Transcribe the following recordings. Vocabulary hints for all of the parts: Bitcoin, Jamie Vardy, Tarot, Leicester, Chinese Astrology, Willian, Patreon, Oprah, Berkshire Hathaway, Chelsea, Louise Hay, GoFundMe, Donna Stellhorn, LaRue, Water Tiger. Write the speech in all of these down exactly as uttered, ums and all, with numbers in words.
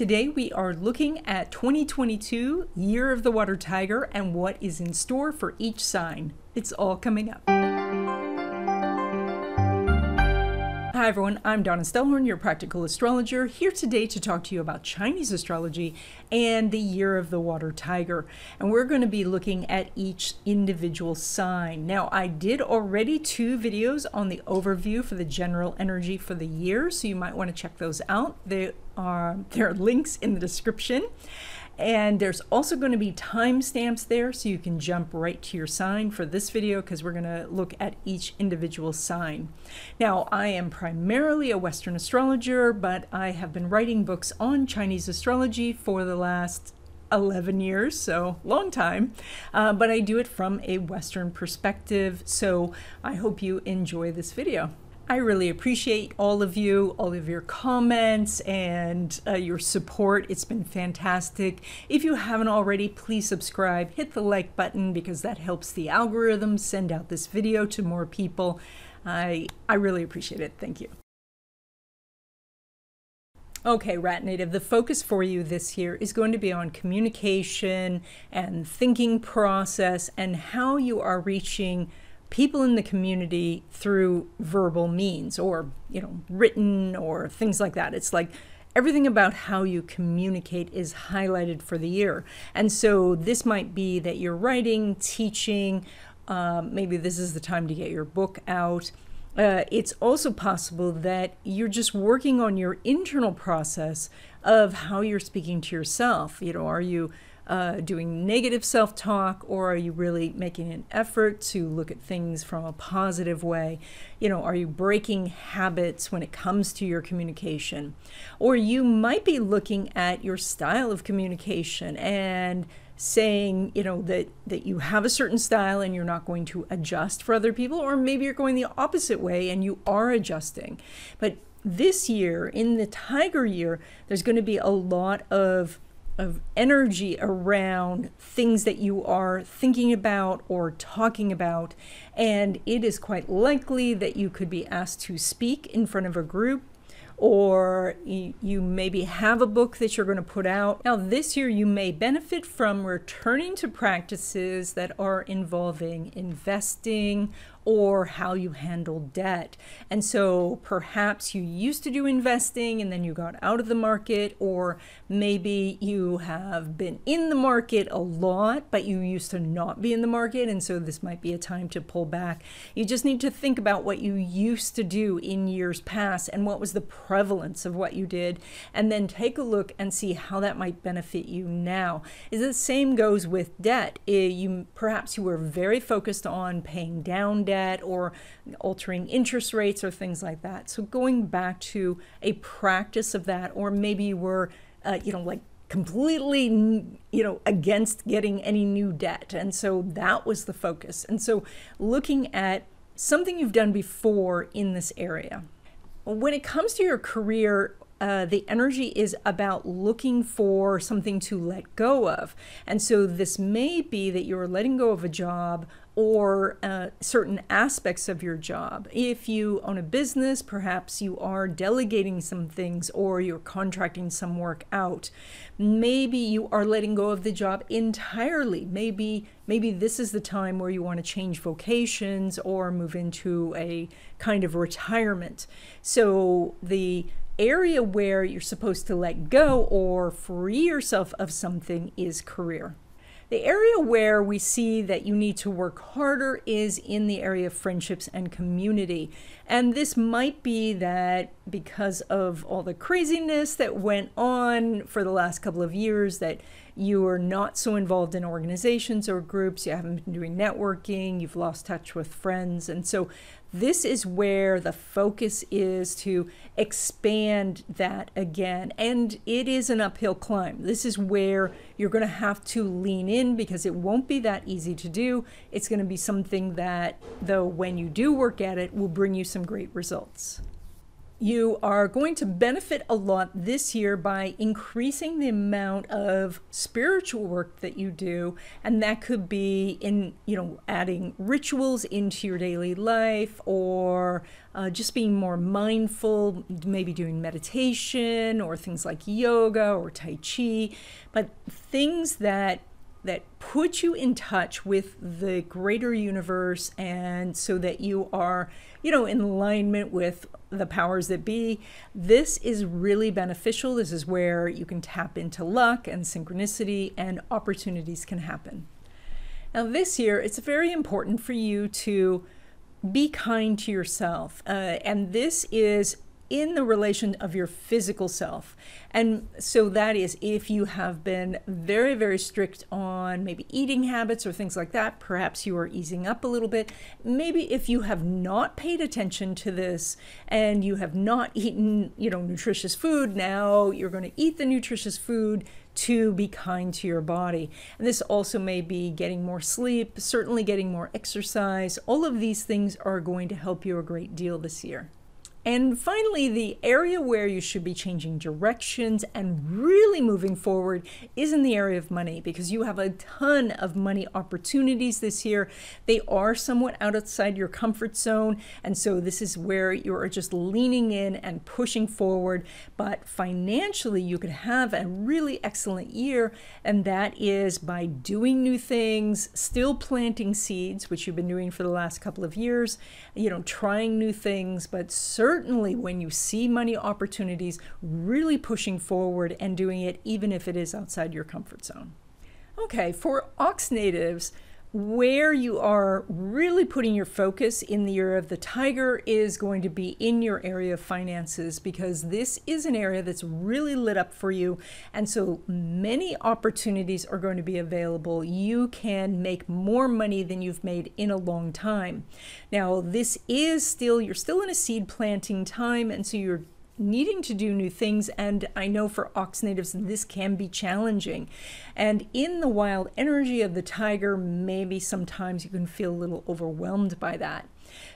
Today we are looking at twenty twenty-two, Year of the Water Tiger, and what is in store for each sign. It's all coming up. Hi everyone, I'm Donna Stellhorn, your practical astrologer, here today to talk to you about Chinese astrology and the Year of the Water Tiger. And we're going to be looking at each individual sign. Now, I did already two videos on the overview for the general energy for the year, so you might want to check those out. They are, there are links in the description. And there's also going to be timestamps there, so you can jump right to your sign for this video because we're going to look at each individual sign. Now, I am primarily a Western astrologer, but I have been writing books on Chinese astrology for the last eleven years, so long time, uh, but I do it from a Western perspective, so I hope you enjoy this video. I really appreciate all of you, all of your comments and uh, your support. It's been fantastic. If you haven't already, please subscribe, hit the like button because that helps the algorithm send out this video to more people. I, I really appreciate it. Thank you. Okay, Rat Native, the focus for you this year is going to be on communication and thinking process and how you are reaching people in the community through verbal means, or, you know, written or things like that. It's like everything about how you communicate is highlighted for the year. And so this might be that you're writing, teaching, uh, maybe this is the time to get your book out. Uh, it's also possible that you're just working on your internal process of how you're speaking to yourself. You know, are you Uh, doing negative self-talk, or are you really making an effort to look at things from a positive way? You know, are you breaking habits when it comes to your communication? Or you might be looking at your style of communication and saying, you know, that that you have a certain style and you're not going to adjust for other people, or maybe you're going the opposite way and you are adjusting. But this year, in the Tiger year, there's going to be a lot of of energy around things that you are thinking about or talking about, and it is quite likely that you could be asked to speak in front of a group, or you maybe have a book that you're going to put out. Now, this year you may benefit from returning to practices that are involving investing or how you handle debt. And so perhaps you used to do investing and then you got out of the market, or maybe you have been in the market a lot, but you used to not be in the market, and so this might be a time to pull back. You just need to think about what you used to do in years past and what was the prevalence of what you did, and then take a look and see how that might benefit you now. The same goes with debt. You perhaps you were very focused on paying down debt or altering interest rates or things like that, so going back to a practice of that. Or maybe you were uh, you know, like completely, you know, against getting any new debt, and so that was the focus. And so looking at something you've done before in this area. When it comes to your career, uh, the energy is about looking for something to let go of. And so this may be that you're letting go of a job or uh, certain aspects of your job. If you own a business, perhaps you are delegating some things or you're contracting some work out. Maybe you are letting go of the job entirely. Maybe, maybe this is the time where you want to change vocations or move into a kind of retirement. So the area where you're supposed to let go or free yourself of something is career. The area where we see that you need to work harder is in the area of friendships and community. And this might be that because of all the craziness that went on for the last couple of years, that you are not so involved in organizations or groups, you haven't been doing networking, you've lost touch with friends. And so this is where the focus is to expand that again. And it is an uphill climb. This is where you're going to have to lean in because it won't be that easy to do. It's going to be something that, though, when you do work at it, will bring you some great results. you are going to benefit a lot this year by increasing the amount of spiritual work that you do. And that could be in, you know, adding rituals into your daily life, or uh, just being more mindful, maybe doing meditation or things like yoga or Tai Chi, but things that that put you in touch with the greater universe, and so that you are, you know, in alignment with the powers that be. This is really beneficial. This is where you can tap into luck and synchronicity, and opportunities can happen. Now this year, it's very important for you to be kind to yourself. Uh, and this is in the relation of your physical self. And so that is, if you have been very, very strict on maybe eating habits or things like that, perhaps you are easing up a little bit. Maybe if you have not paid attention to this and you have not eaten, you know, nutritious food, now you're going to eat the nutritious food to be kind to your body. And this also may be getting more sleep, certainly getting more exercise. All of these things are going to help you a great deal this year. And finally, the area where you should be changing directions and really moving forward is in the area of money, because you have a ton of money opportunities this year. They are somewhat outside your comfort zone, and so this is where you are just leaning in and pushing forward. But financially, you could have a really excellent year, and that is by doing new things, still planting seeds, which you've been doing for the last couple of years, you know, trying new things, but certainly Certainly when you see money opportunities, really pushing forward and doing it, even if it is outside your comfort zone. Okay, for Ox natives, where you are really putting your focus in the year of the tiger is going to be in your area of finances, because this is an area that's really lit up for you. And so many opportunities are going to be available. You can make more money than you've made in a long time. Now, this is still, you're still in a seed planting time, and so you're needing to do new things, and I know for Ox natives this can be challenging. And in the wild energy of the tiger, maybe sometimes you can feel a little overwhelmed by that.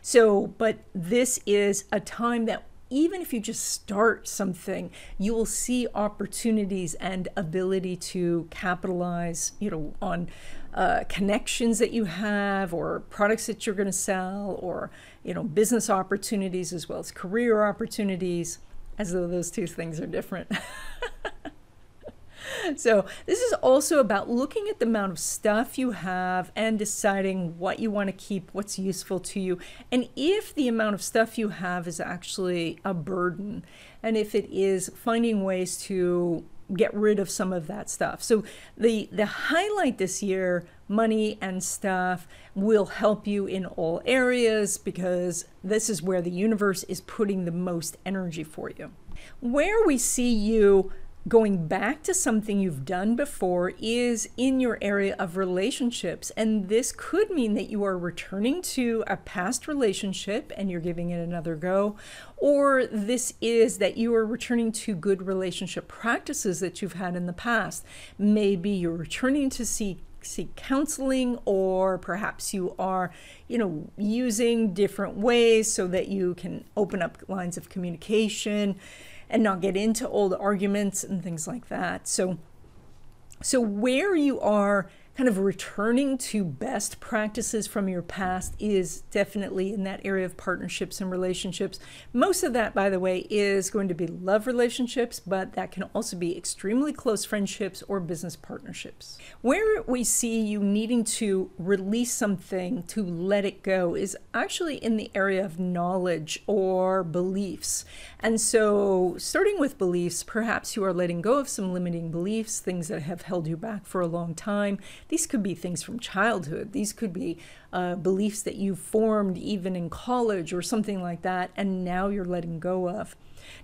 So, but this is a time that even if you just start something, you will see opportunities and ability to capitalize, you know, on uh, connections that you have, or products that you're going to sell, or, you know, business opportunities as well as career opportunities, as though those two things are different. So this is also about looking at the amount of stuff you have and deciding what you want to keep, what's useful to you, and if the amount of stuff you have is actually a burden, and if it is, finding ways to get rid of some of that stuff. So the the highlight this year, money and stuff, will help you in all areas, because this is where the universe is putting the most energy for you. Where we see you going back to something you've done before is in your area of relationships. And this could mean that you are returning to a past relationship and you're giving it another go, or this is that you are returning to good relationship practices that you've had in the past. Maybe you're returning to seek seek counseling, or perhaps you are, you know, using different ways so that you can open up lines of communication and not get into old arguments and things like that. So, so where you are kind of returning to best practices from your past is definitely in that area of partnerships and relationships. Most of that, by the way, is going to be love relationships, but that can also be extremely close friendships or business partnerships. Where we see you needing to release something, to let it go, is actually in the area of knowledge or beliefs. And so starting with beliefs, perhaps you are letting go of some limiting beliefs, things that have held you back for a long time. These could be things from childhood. These could be uh, beliefs that you formed even in college or something like that, and now you're letting go of.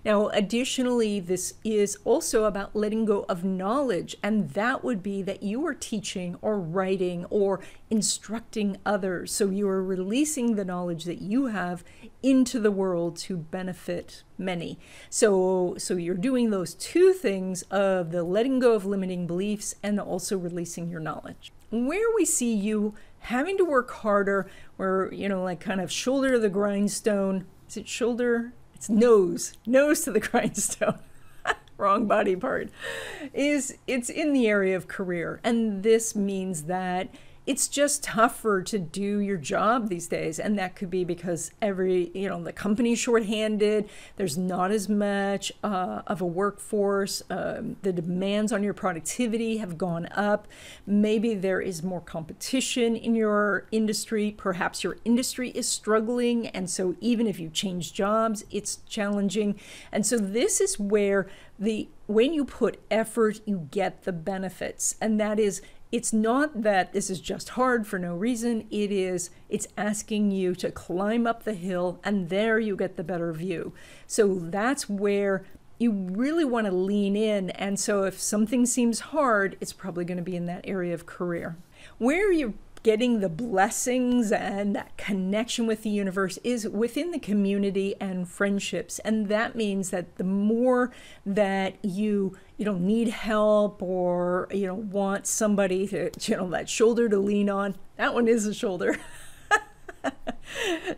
Now, additionally, this is also about letting go of knowledge, and that would be that you are teaching or writing or instructing others. So you are releasing the knowledge that you have into the world to benefit many. So, so you're doing those two things of the letting go of limiting beliefs and also releasing your knowledge. Where we see you having to work harder, where, you know, like kind of shoulder to the grindstone, is it shoulder? it's nose, nose to the grindstone, wrong body part, is it's in the area of career. And this means that it's just tougher to do your job these days. And that could be because every, you know, the company's shorthanded, there's not as much uh, of a workforce, um, the demands on your productivity have gone up. Maybe there is more competition in your industry. Perhaps your industry is struggling. And so even if you change jobs, it's challenging. And so this is where the, when you put effort, you get the benefits. And that is, it's not that this is just hard for no reason. It is, it's asking you to climb up the hill, and there you get the better view. So that's where you really want to lean in. And so if something seems hard, it's probably going to be in that area of career. Where you're getting the blessings and that connection with the universe is within the community and friendships. And that means that the more that you you don't need help, or you know, want somebody to, you know, that shoulder to lean on. That one is a shoulder.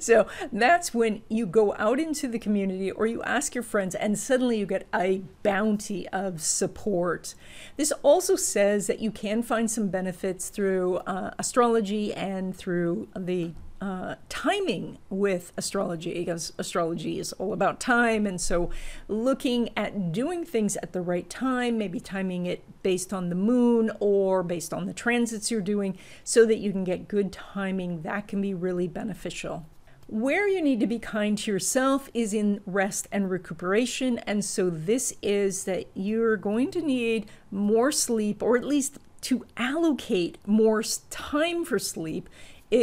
So that's when you go out into the community, or you ask your friends, and suddenly you get a bounty of support. This also says that you can find some benefits through uh, astrology and through the Uh, timing with astrology, because astrology is all about time. And so looking at doing things at the right time, maybe timing it based on the moon or based on the transits you're doing, so that you can get good timing, that can be really beneficial. Where you need to be kind to yourself is in rest and recuperation. And so this is that you're going to need more sleep, or at least to allocate more time for sleep.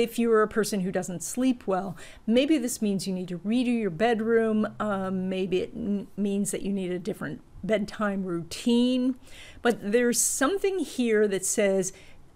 If you're a person who doesn't sleep well, maybe this means you need to redo your bedroom. Um, maybe it n- means that you need a different bedtime routine. But there's something here that says,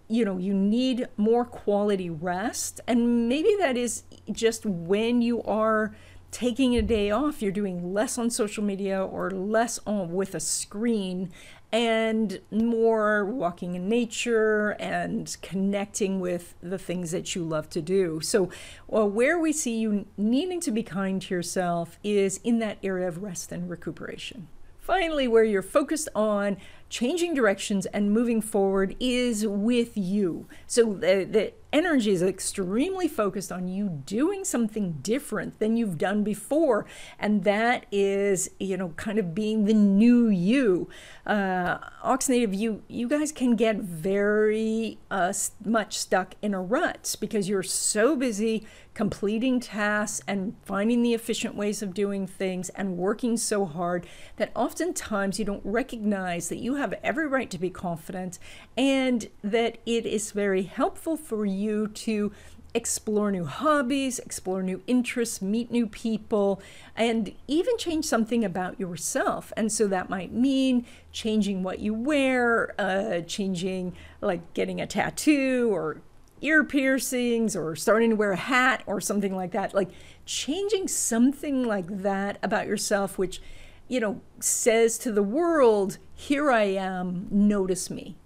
you know, you need more quality rest. And maybe that is just when you are taking a day off, you're doing less on social media or less on with a screen, and more walking in nature and connecting with the things that you love to do. So well, where we see you needing to be kind to yourself is in that area of rest and recuperation. Finally, where you're focused on changing directions and moving forward is with you. So the, the energy is extremely focused on you doing something different than you've done before. And that is, you know, kind of being the new you. Uh, Ox Native, you, you guys can get very uh, much stuck in a rut because you're so busy completing tasks and finding the efficient ways of doing things and working so hard that oftentimes you don't recognize that you have every right to be confident, and that it is very helpful for you to explore new hobbies, explore new interests, meet new people, and even change something about yourself. And so that might mean changing what you wear, uh, changing, like getting a tattoo or ear piercings, or starting to wear a hat or something like that. Like changing something like that about yourself, which, you know, says to the world, here I am, notice me.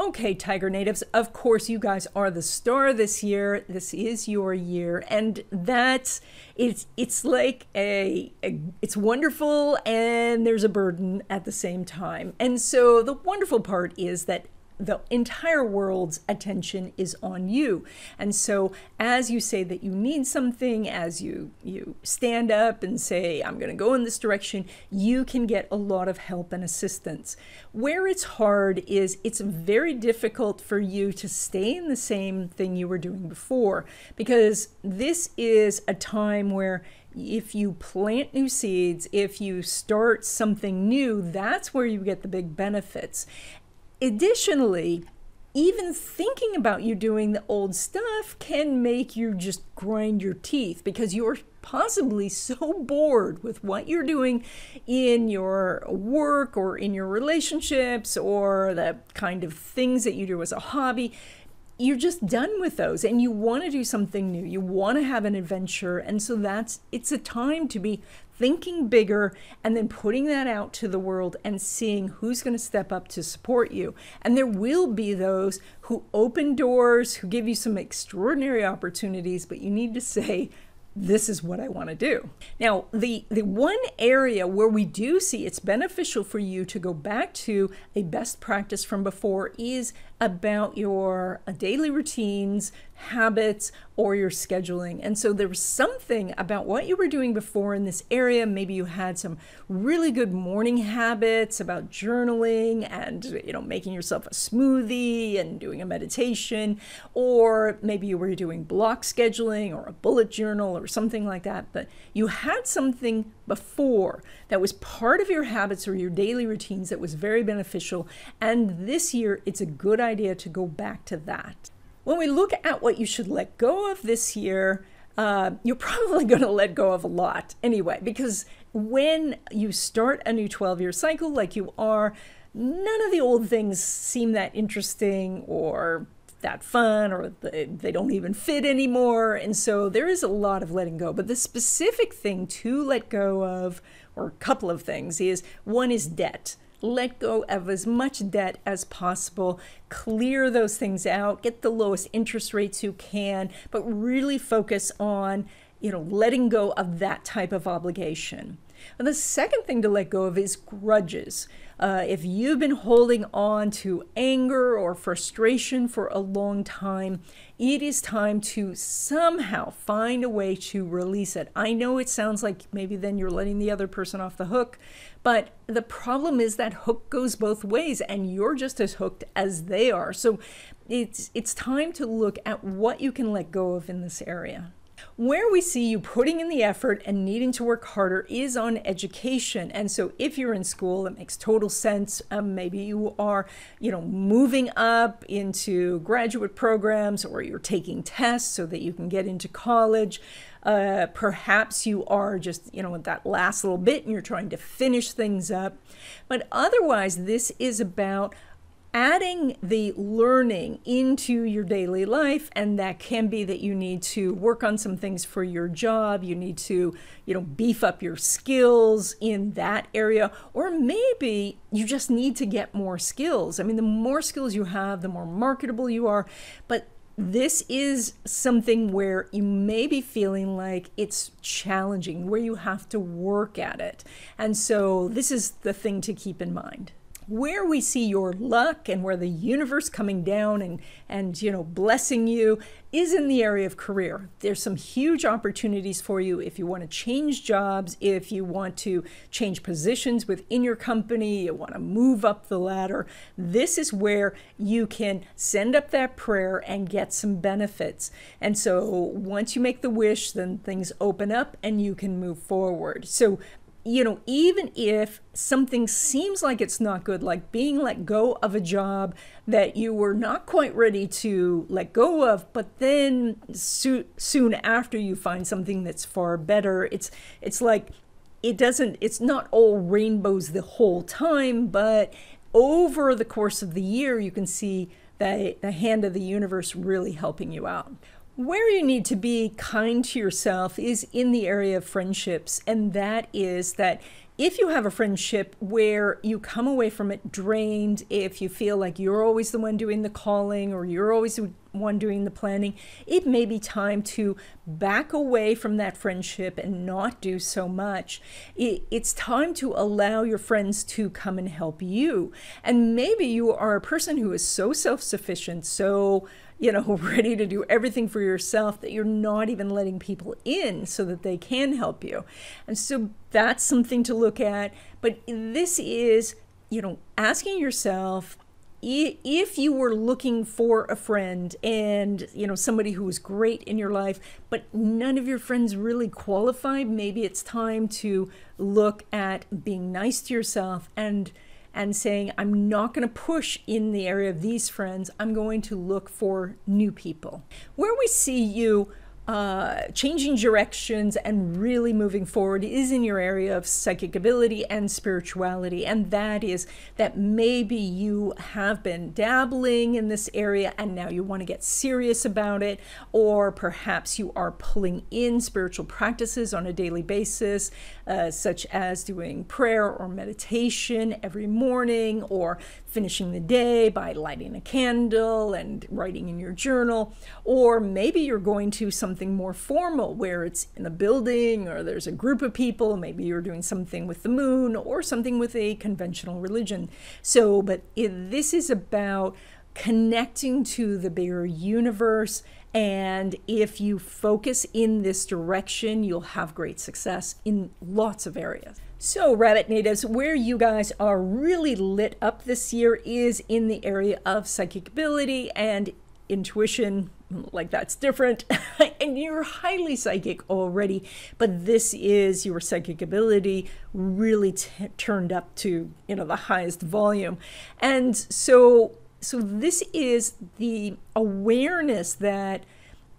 Okay, Tiger Natives, of course, you guys are the star this year. This is your year. And that's, it's, it's like a, a, it's wonderful, and there's a burden at the same time. And so the wonderful part is that the entire world's attention is on you. And so as you say that you need something, as you, you stand up and say, I'm going to go in this direction, you can get a lot of help and assistance. Where it's hard is it's very difficult for you to stay in the same thing you were doing before, because this is a time where if you plant new seeds, if you start something new, that's where you get the big benefits. Additionally, even thinking about you doing the old stuff can make you just grind your teeth, because you're possibly so bored with what you're doing in your work or in your relationships or the kind of things that you do as a hobby. You're just done with those, and you want to do something new. You want to have an adventure. And so that's, it's a time to be thinking bigger and then putting that out to the world and seeing who's going to step up to support you. And there will be those who open doors, who give you some extraordinary opportunities, but you need to say, this is what I want to do. Now, the, the one area where we do see it's beneficial for you to go back to a best practice from before is about your daily routines, habits, or your scheduling. And so there was something about what you were doing before in this area. Maybe you had some really good morning habits about journaling and, you know, making yourself a smoothie and doing a meditation, or maybe you were doing block scheduling or a bullet journal or something like that. But you had something before that was part of your habits or your daily routines that was very beneficial. And this year, it's a good idea to go back to that. When we look at what you should let go of this year, uh, you're probably going to let go of a lot anyway, because when you start a new twelve-year cycle like you are, none of the old things seem that interesting or that fun, or they, they don't even fit anymore. And so there is a lot of letting go. But the specific thing to let go of, or a couple of things, is one is debt. Let go of as much debt as possible, clear those things out, get the lowest interest rates you can, but really focus on, you know, letting go of that type of obligation. And the second thing to let go of is grudges. Uh, if you've been holding on to anger or frustration for a long time, it is time to somehow find a way to release it. I know it sounds like maybe then you're letting the other person off the hook, but the problem is that hook goes both ways and you're just as hooked as they are. So it's, it's time to look at what you can let go of in this area. Where we see you putting in the effort and needing to work harder is on education. And so if you're in school, it makes total sense. Um, maybe you are, you know, moving up into graduate programs, or you're taking tests so that you can get into college. Uh, perhaps you are just, you know, with that last little bit and you're trying to finish things up. But otherwise, this is about adding the learning into your daily life, and that can be that you need to work on some things for your job, you need to, you know, beef up your skills in that area, or maybe you just need to get more skills. I mean, the more skills you have, the more marketable you are, but this is something where you may be feeling like it's challenging, where you have to work at it. And so this is the thing to keep in mind. Where we see your luck and where the universe coming down and, and, you know, blessing you is in the area of career. There's some huge opportunities for you if you want to change jobs, if you want to change positions within your company, you want to move up the ladder. This is where you can send up that prayer and get some benefits. And so once you make the wish, then things open up and you can move forward. So, you know, even if something seems like it's not good, like being let go of a job that you were not quite ready to let go of, but then so soon after you find something that's far better, it's it's like it doesn't, it's not all rainbows the whole time, but over the course of the year, you can see that the hand of the universe really helping you out. Where you need to be kind to yourself is in the area of friendships, and that is that if you have a friendship where you come away from it drained, if you feel like you're always the one doing the calling or you're always the one doing the planning, it may be time to back away from that friendship and not do so much. It, it's time to allow your friends to come and help you. And maybe you are a person who is so self-sufficient, so, you know, ready to do everything for yourself that you're not even letting people in so that they can help you. And so that's something to look at. But this is, you know, asking yourself, if you were looking for a friend and, you know, somebody who is great in your life, but none of your friends really qualify, maybe it's time to look at being nice to yourself and and saying, I'm not going to push in the area of these friends. I'm going to look for new people. Where we see you uh, changing directions and really moving forward is in your area of psychic ability and spirituality. And that is that maybe you have been dabbling in this area and now you want to get serious about it, or perhaps you are pulling in spiritual practices on a daily basis, uh, such as doing prayer or meditation every morning, or finishing the day by lighting a candle and writing in your journal, or maybe you're going to something something more formal where it's in a building or there's a group of people. Maybe you're doing something with the moon or something with a conventional religion. So, but it, this is about connecting to the bigger universe. And if you focus in this direction, you'll have great success in lots of areas. So Rabbit Natives, where you guys are really lit up this year is in the area of psychic ability and intuition. Like that's different. And you're highly psychic already, but this is your psychic ability really t turned up to, you know, the highest volume. And so So this is the awareness that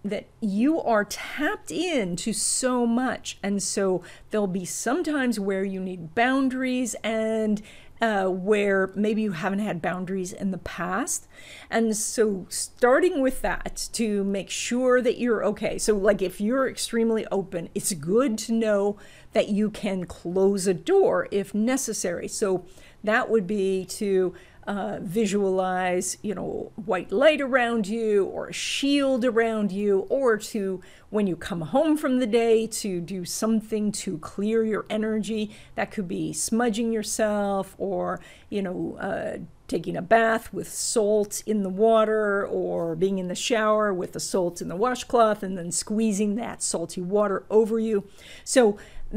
that you are tapped into so much. And so there'll be sometimes where you need boundaries and uh, where maybe you haven't had boundaries in the past. And so starting with that to make sure that you're okay. So like if you're extremely open, it's good to know that you can close a door if necessary. So that would be to Uh, visualize, you know, white light around you or a shield around you, or to, when you come home from the day, to do something to clear your energy. That could be smudging yourself or, you know, uh, taking a bath with salt in the water, or being in the shower with the salt in the washcloth and then squeezing that salty water over you. So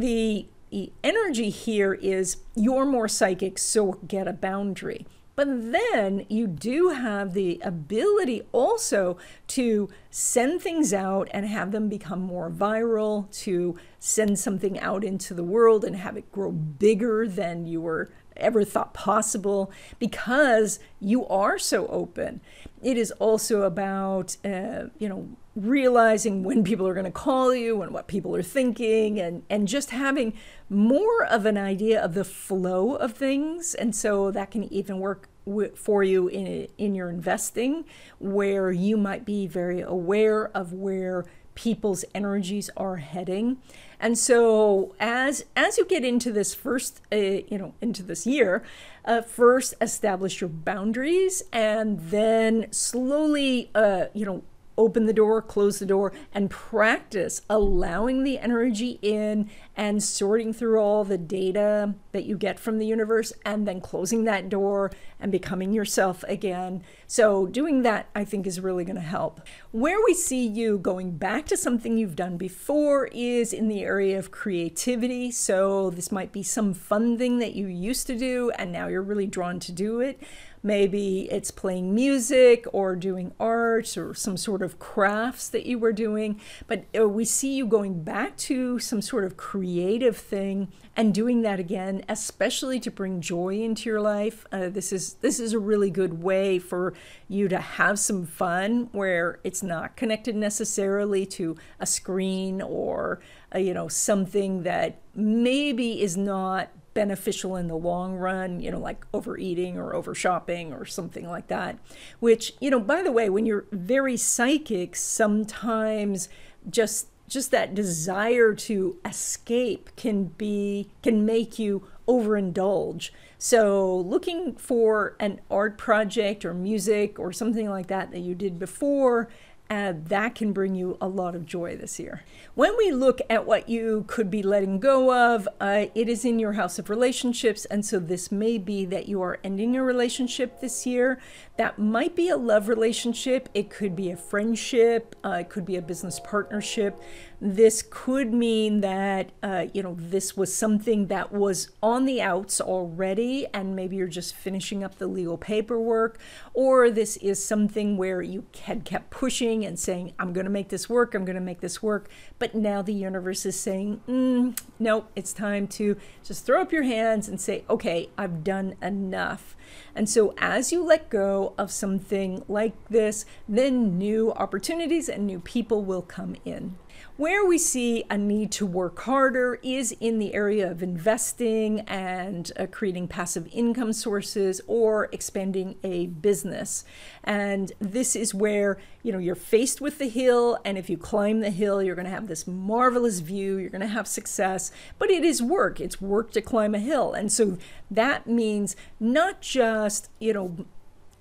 the, the energy here is you're more psychic, so get a boundary. But then you do have the ability also to send things out and have them become more viral, to send something out into the world and have it grow bigger than you were ever thought possible because you are so open. It is also about, uh, you know, realizing when people are going to call you and what people are thinking, and, and just having more of an idea of the flow of things. And so that can even work for you in, in your investing, where you might be very aware of where people's energies are heading. And so as as you get into this first uh, you know into this year, uh, first establish your boundaries, and then slowly uh, you know open the door, close the door, and practice allowing the energy in and sorting through all the data that you get from the universe, and then closing that door and becoming yourself again. So doing that, I think, is really going to help. Where we see you going back to something you've done before is in the area of creativity. So this might be some fun thing that you used to do and now you're really drawn to do it. Maybe it's playing music or doing arts or some sort of crafts that you were doing, but we see you going back to some sort of creative thing and doing that again, especially to bring joy into your life. Uh, this is this is a really good way for you to have some fun where it's not connected necessarily to a screen or a, you know, something that maybe is not beneficial in the long run, you know, like overeating or over shopping or something like that, which, you know, by the way, when you're very psychic, sometimes just just that desire to escape can be can make you overindulge. So looking for an art project or music or something like that that you did before, Uh, that can bring you a lot of joy this year. When we look at what you could be letting go of, uh, it is in your house of relationships. And so this may be that you are ending a relationship this year. That might be a love relationship. It could be a friendship. Uh, it could be a business partnership. This could mean that, uh, you know, this was something that was on the outs already, and maybe you're just finishing up the legal paperwork, or this is something where you had kept pushing and saying, I'm going to make this work, I'm going to make this work. But now the universe is saying, mm, no, it's time to just throw up your hands and say, okay, I've done enough. And so as you let go of something like this, then new opportunities and new people will come in. Where we see a need to work harder is in the area of investing and uh, creating passive income sources or expanding a business. And this is where, you know, you're faced with the hill, and if you climb the hill, you're going to have this marvelous view, you're going to have success, but it is work. It's work to climb a hill. And so that means not just, you know,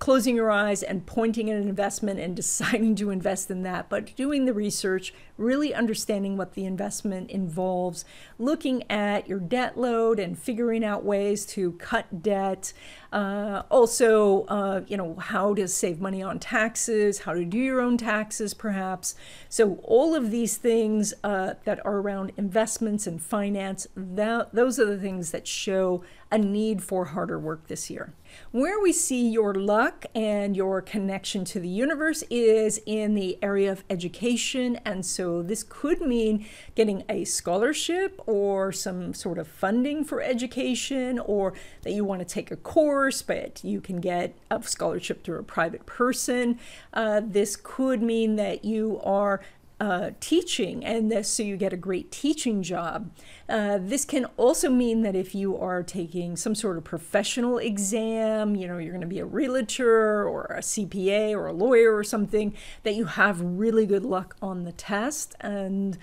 closing your eyes and pointing at an investment and deciding to invest in that, but doing the research, really understanding what the investment involves, looking at your debt load and figuring out ways to cut debt. Uh, also, uh, you know, how to save money on taxes, how to do your own taxes, perhaps. So all of these things uh, that are around investments and finance, that, those are the things that show a need for harder work this year. Where we see your luck and your connection to the universe is in the area of education. And so this could mean getting a scholarship or some sort of funding for education, or that you want to take a course, but you can get a scholarship through a private person. Uh, this could mean that you are Uh, teaching, and this, so you get a great teaching job. Uh, this can also mean that if you are taking some sort of professional exam, you know, you're going to be a realtor or a C P A or a lawyer or something, that you have really good luck on the test. And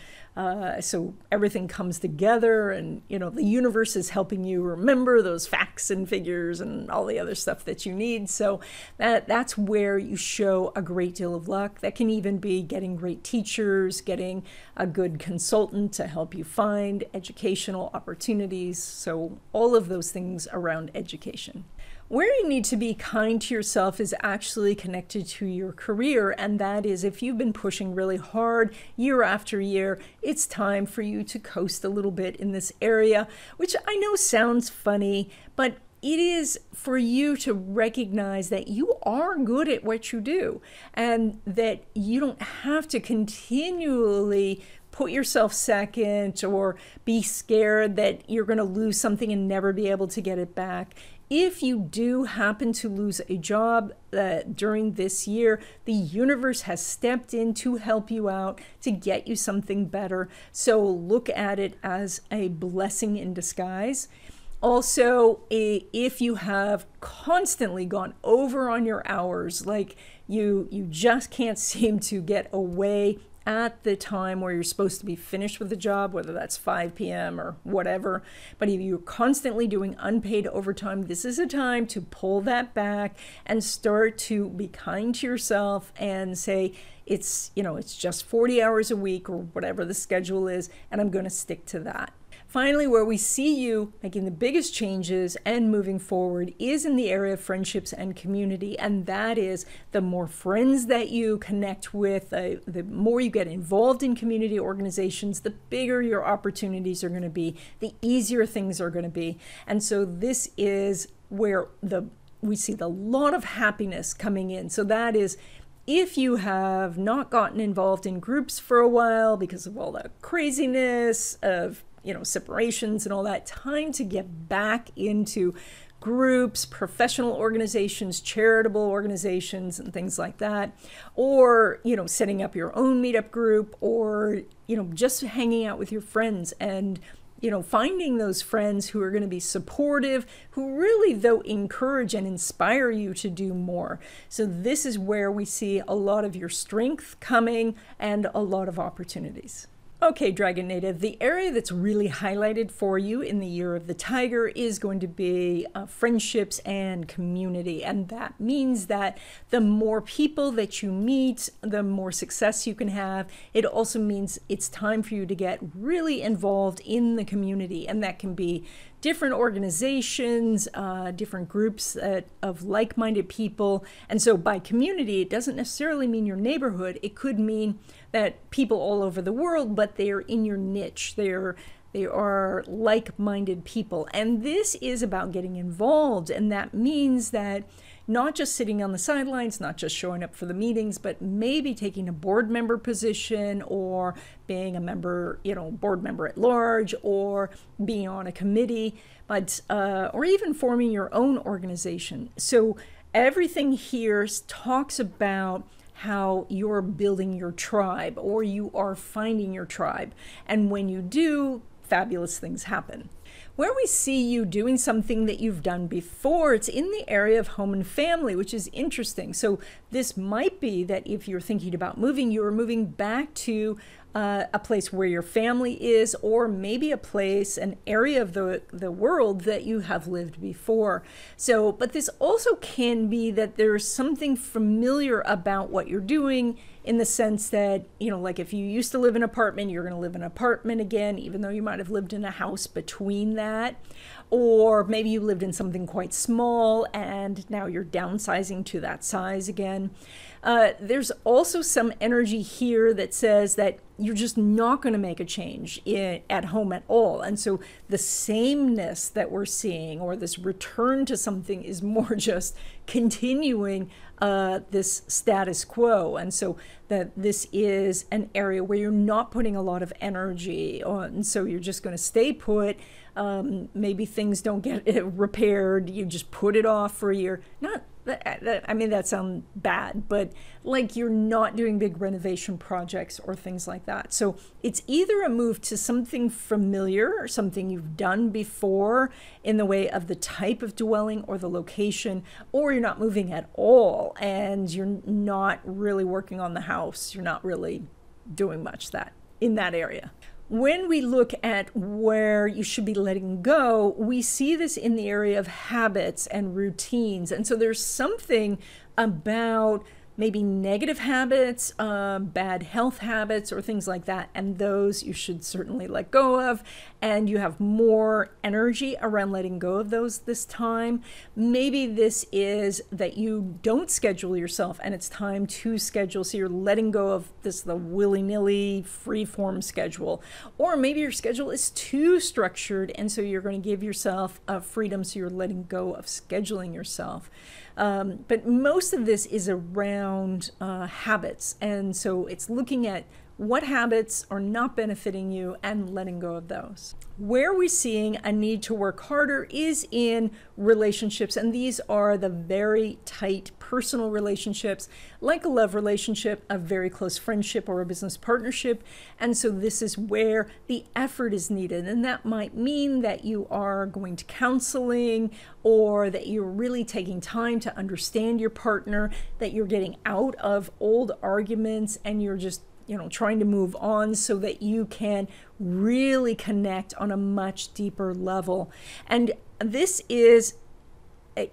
Uh, so everything comes together, and, you know, the universe is helping you remember those facts and figures and all the other stuff that you need. So that, that's where you show a great deal of luck. That can even be getting great teachers, getting a good consultant to help you find educational opportunities. So all of those things around education. Where you need to be kind to yourself is actually connected to your career, and that is if you've been pushing really hard year after year, it's time for you to coast a little bit in this area, which I know sounds funny, but it is for you to recognize that you are good at what you do and that you don't have to continually put yourself second or be scared that you're going to lose something and never be able to get it back. If you do happen to lose a job uh, during this year, the universe has stepped in to help you out, to get you something better. So look at it as a blessing in disguise. Also, if you have constantly gone over on your hours, like you, you just can't seem to get away at the time where you're supposed to be finished with the job, whether that's five P M or whatever, but if you're constantly doing unpaid overtime, this is a time to pull that back and start to be kind to yourself and say, it's, you know, it's just forty hours a week or whatever the schedule is, and I'm going to stick to that. Finally, where we see you making the biggest changes and moving forward is in the area of friendships and community. And that is, the more friends that you connect with, uh, the more you get involved in community organizations, the bigger your opportunities are going to be, the easier things are going to be. And so this is where the we see the lot of happiness coming in. So that is, if you have not gotten involved in groups for a while because of all the craziness of you know, separations and all that, time to get back into groups, professional organizations, charitable organizations, and things like that. Or, you know, setting up your own meetup group, or, you know, just hanging out with your friends and, you know, finding those friends who are going to be supportive, who really, though, encourage and inspire you to do more. So this is where we see a lot of your strength coming and a lot of opportunities. Okay, Dragon Native, the area that's really highlighted for you in the year of the tiger is going to be uh, friendships and community. And that means that the more people that you meet, the more success you can have. It also means it's time for you to get really involved in the community. And that can be different organizations, uh, different groups uh, of like-minded people. And so by community, it doesn't necessarily mean your neighborhood. It could mean that people all over the world, but they're in your niche. They're They are like-minded people. And this is about getting involved. And that means that not just sitting on the sidelines, not just showing up for the meetings, but maybe taking a board member position, or being a member, you know, board member at large, or being on a committee, but, uh, or even forming your own organization. So everything here talks about how you're building your tribe, or you are finding your tribe. And when you do, fabulous things happen. Where we see you doing something that you've done before, it's in the area of home and family, which is interesting. So this might be that if you're thinking about moving, you're moving back to uh, a place where your family is, or maybe a place, an area of the, the world that you have lived before. So, but this also can be that there's something familiar about what you're doing, in the sense that, you know, like if you used to live in an apartment, you're going to live in an apartment again, even though you might have lived in a house between that. Or maybe you lived in something quite small and now you're downsizing to that size again. Uh, there's also some energy here that says that you're just not going to make a change in, at home at all. And so the sameness that we're seeing, or this return to something, is more just continuing uh, this status quo. And so that this is an area where you're not putting a lot of energy on. So you're just going to stay put. Um, maybe things don't get repaired. You just put it off for a year. Not I mean, that sounds bad, but like you're not doing big renovation projects or things like that. So it's either a move to something familiar or something you've done before in the way of the type of dwelling or the location, or you're not moving at all and you're not really working on the house. You're not really doing much that in that area. When we look at where you should be letting go, we see this in the area of habits and routines. And so there's something about maybe negative habits, uh, bad health habits, or things like that. And those you should certainly let go of. And you have more energy around letting go of those this time. Maybe this is that you don't schedule yourself and it's time to schedule. So you're letting go of this, the willy-nilly free-form schedule. Or maybe your schedule is too structured. And so you're going to give yourself uh, freedom. So you're letting go of scheduling yourself. Um, but most of this is around uh, habits. And so it's looking at what habits are not benefiting you and letting go of those. Where we're seeing a need to work harder is in relationships. And these are the very tight personal relationships, like a love relationship, a very close friendship, or a business partnership. And so this is where the effort is needed. And that might mean that you are going to counseling, or that you're really taking time to understand your partner, that you're getting out of old arguments and you're just you know, trying to move on so that you can really connect on a much deeper level. And this is,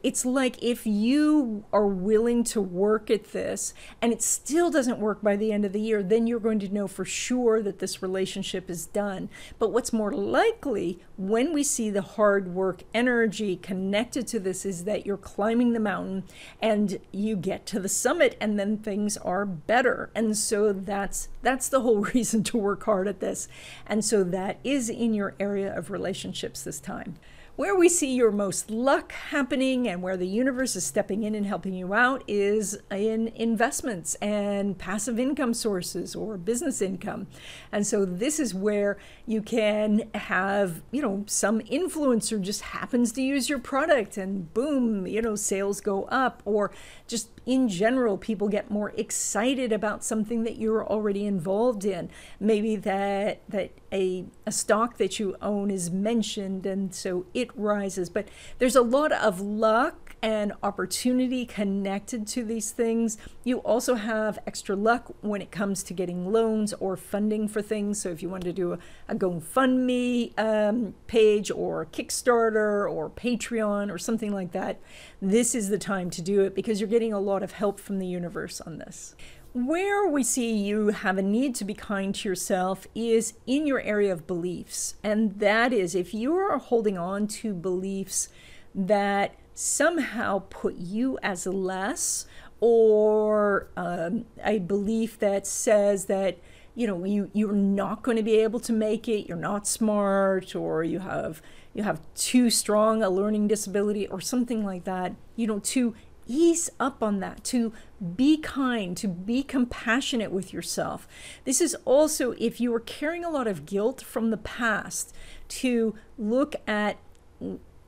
it's like if you are willing to work at this and it still doesn't work by the end of the year, then you're going to know for sure that this relationship is done. But what's more likely when we see the hard work energy connected to this is that you're climbing the mountain and you get to the summit and then things are better. And so that's that's the whole reason to work hard at this. And so that is in your area of relationships this time. Where we see your most luck happening and where the universe is stepping in and helping you out is in investments and passive income sources or business income. And so this is where you can have, you know, some influencer just happens to use your product and boom, you know, sales go up, or just in general, people get more excited about something that you're already involved in. Maybe that that a, a stock that you own is mentioned and so it rises. But there's a lot of luck and opportunity connected to these things. You also have extra luck when it comes to getting loans or funding for things. So if you wanted to do a, a GoFundMe um, page or Kickstarter or Patreon or something like that, this is the time to do it because you're getting a lot of help from the universe on this. Where we see you have a need to be kind to yourself is in your area of beliefs. And that is if you are holding on to beliefs that somehow put you as less, or um, a belief that says that you know, you, you're not going to be able to make it, you're not smart, or you have, you have too strong a learning disability or something like that, you know, too ease up on that, to be kind, to be compassionate with yourself. This is also if you are carrying a lot of guilt from the past, to look at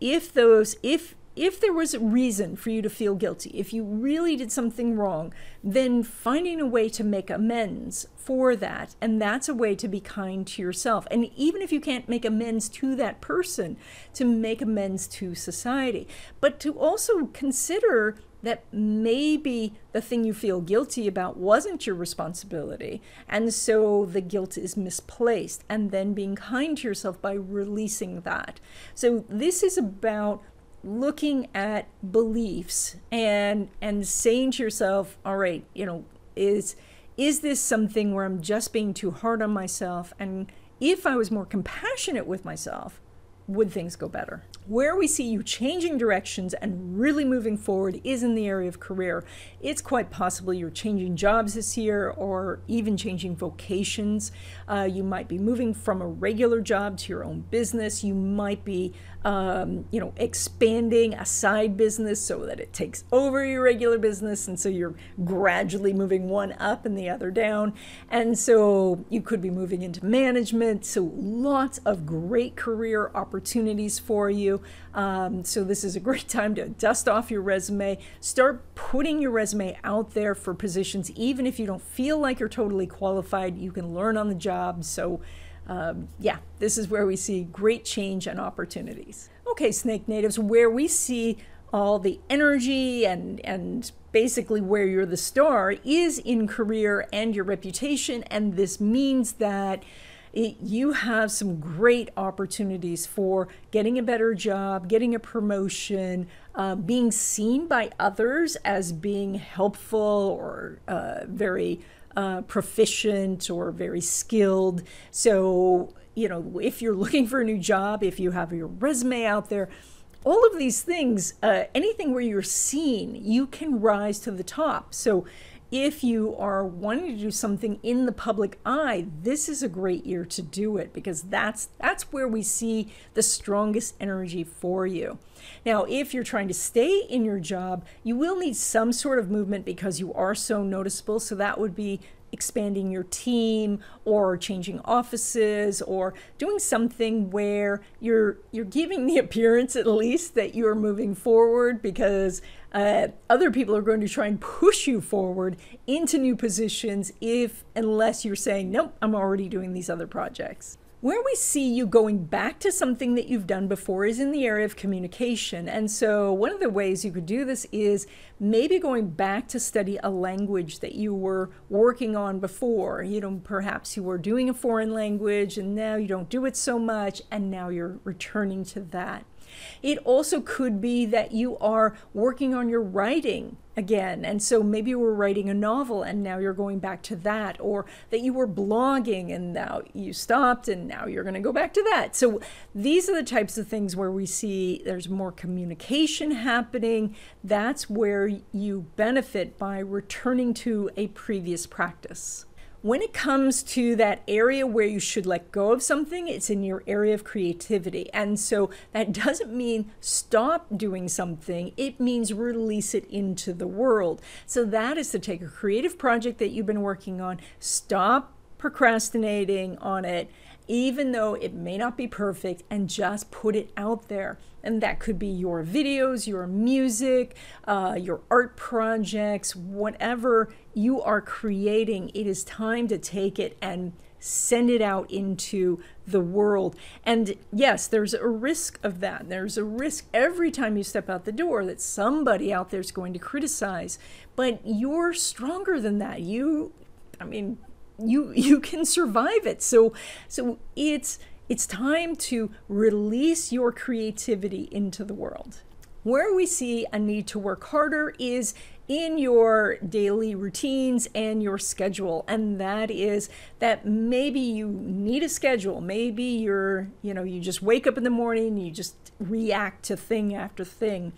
if those, if if there was a reason for you to feel guilty, if you really did something wrong, then finding a way to make amends for that. And that's a way to be kind to yourself. And even if you can't make amends to that person, to make amends to society, but to also consider that maybe the thing you feel guilty about wasn't your responsibility, and so the guilt is misplaced, and then being kind to yourself by releasing that. So this is about looking at beliefs and and saying to yourself, all right, you know, is is this something where I'm just being too hard on myself? And if I was more compassionate with myself, would things go better? Where we see you changing directions and really moving forward is in the area of career. It's quite possible you're changing jobs this year, or even changing vocations. Uh, you might be moving from a regular job to your own business. You might be um, you know, expanding a side business so that it takes over your regular business, and so you're gradually moving one up and the other down. And so you could be moving into management. So lots of great career opportunities for you. Um, so this is a great time to dust off your resume, start putting your resume out there for positions. Even if you don't feel like you're totally qualified, you can learn on the job. So um, yeah, this is where we see great change and opportunities. Okay, Snake Natives, where we see all the energy and, and basically where you're the star is in career and your reputation. And this means that It, you have some great opportunities for getting a better job, getting a promotion, uh, being seen by others as being helpful or uh, very uh, proficient or very skilled. So, you know, if you're looking for a new job, if you have your resume out there, all of these things, uh, anything where you're seen, you can rise to the top. So if you are wanting to do something in the public eye, this is a great year to do it, because that's that's where we see the strongest energy for you. Now, if you're trying to stay in your job, you will need some sort of movement because you are so noticeable. So that would be expanding your team or changing offices or doing something where you're you're giving the appearance, at least, that you're moving forward, because uh, other people are going to try and push you forward into new positions if unless you're saying, nope, I'm already doing these other projects. Where we see you going back to something that you've done before is in the area of communication. And so one of the ways you could do this is maybe going back to study a language that you were working on before. You know, perhaps you were doing a foreign language and now you don't do it so much, and now you're returning to that. It also could be that you are working on your writing again, and so maybe you were writing a novel and now you're going back to that, or that you were blogging and now you stopped and now you're going to go back to that. So these are the types of things where we see there's more communication happening. That's where you benefit by returning to a previous practice. When it comes to that area where you should let go of something, it's in your area of creativity. And so that doesn't mean stop doing something. It means release it into the world. So that is to take a creative project that you've been working on, stop procrastinating on it, even though it may not be perfect, and just put it out there. And that could be your videos, your music, uh, your art projects, whatever you are creating. It is time to take it and send it out into the world. And yes, there's a risk of that. There's a risk every time you step out the door that somebody out there is going to criticize, but you're stronger than that. You, I mean, you you can survive it. So so it's it's time to release your creativity into the world. Where we see a need to work harder is in your daily routines and your schedule. And that is that maybe you need a schedule. Maybe you're, you know, you just wake up in the morning and you just react to thing after thing.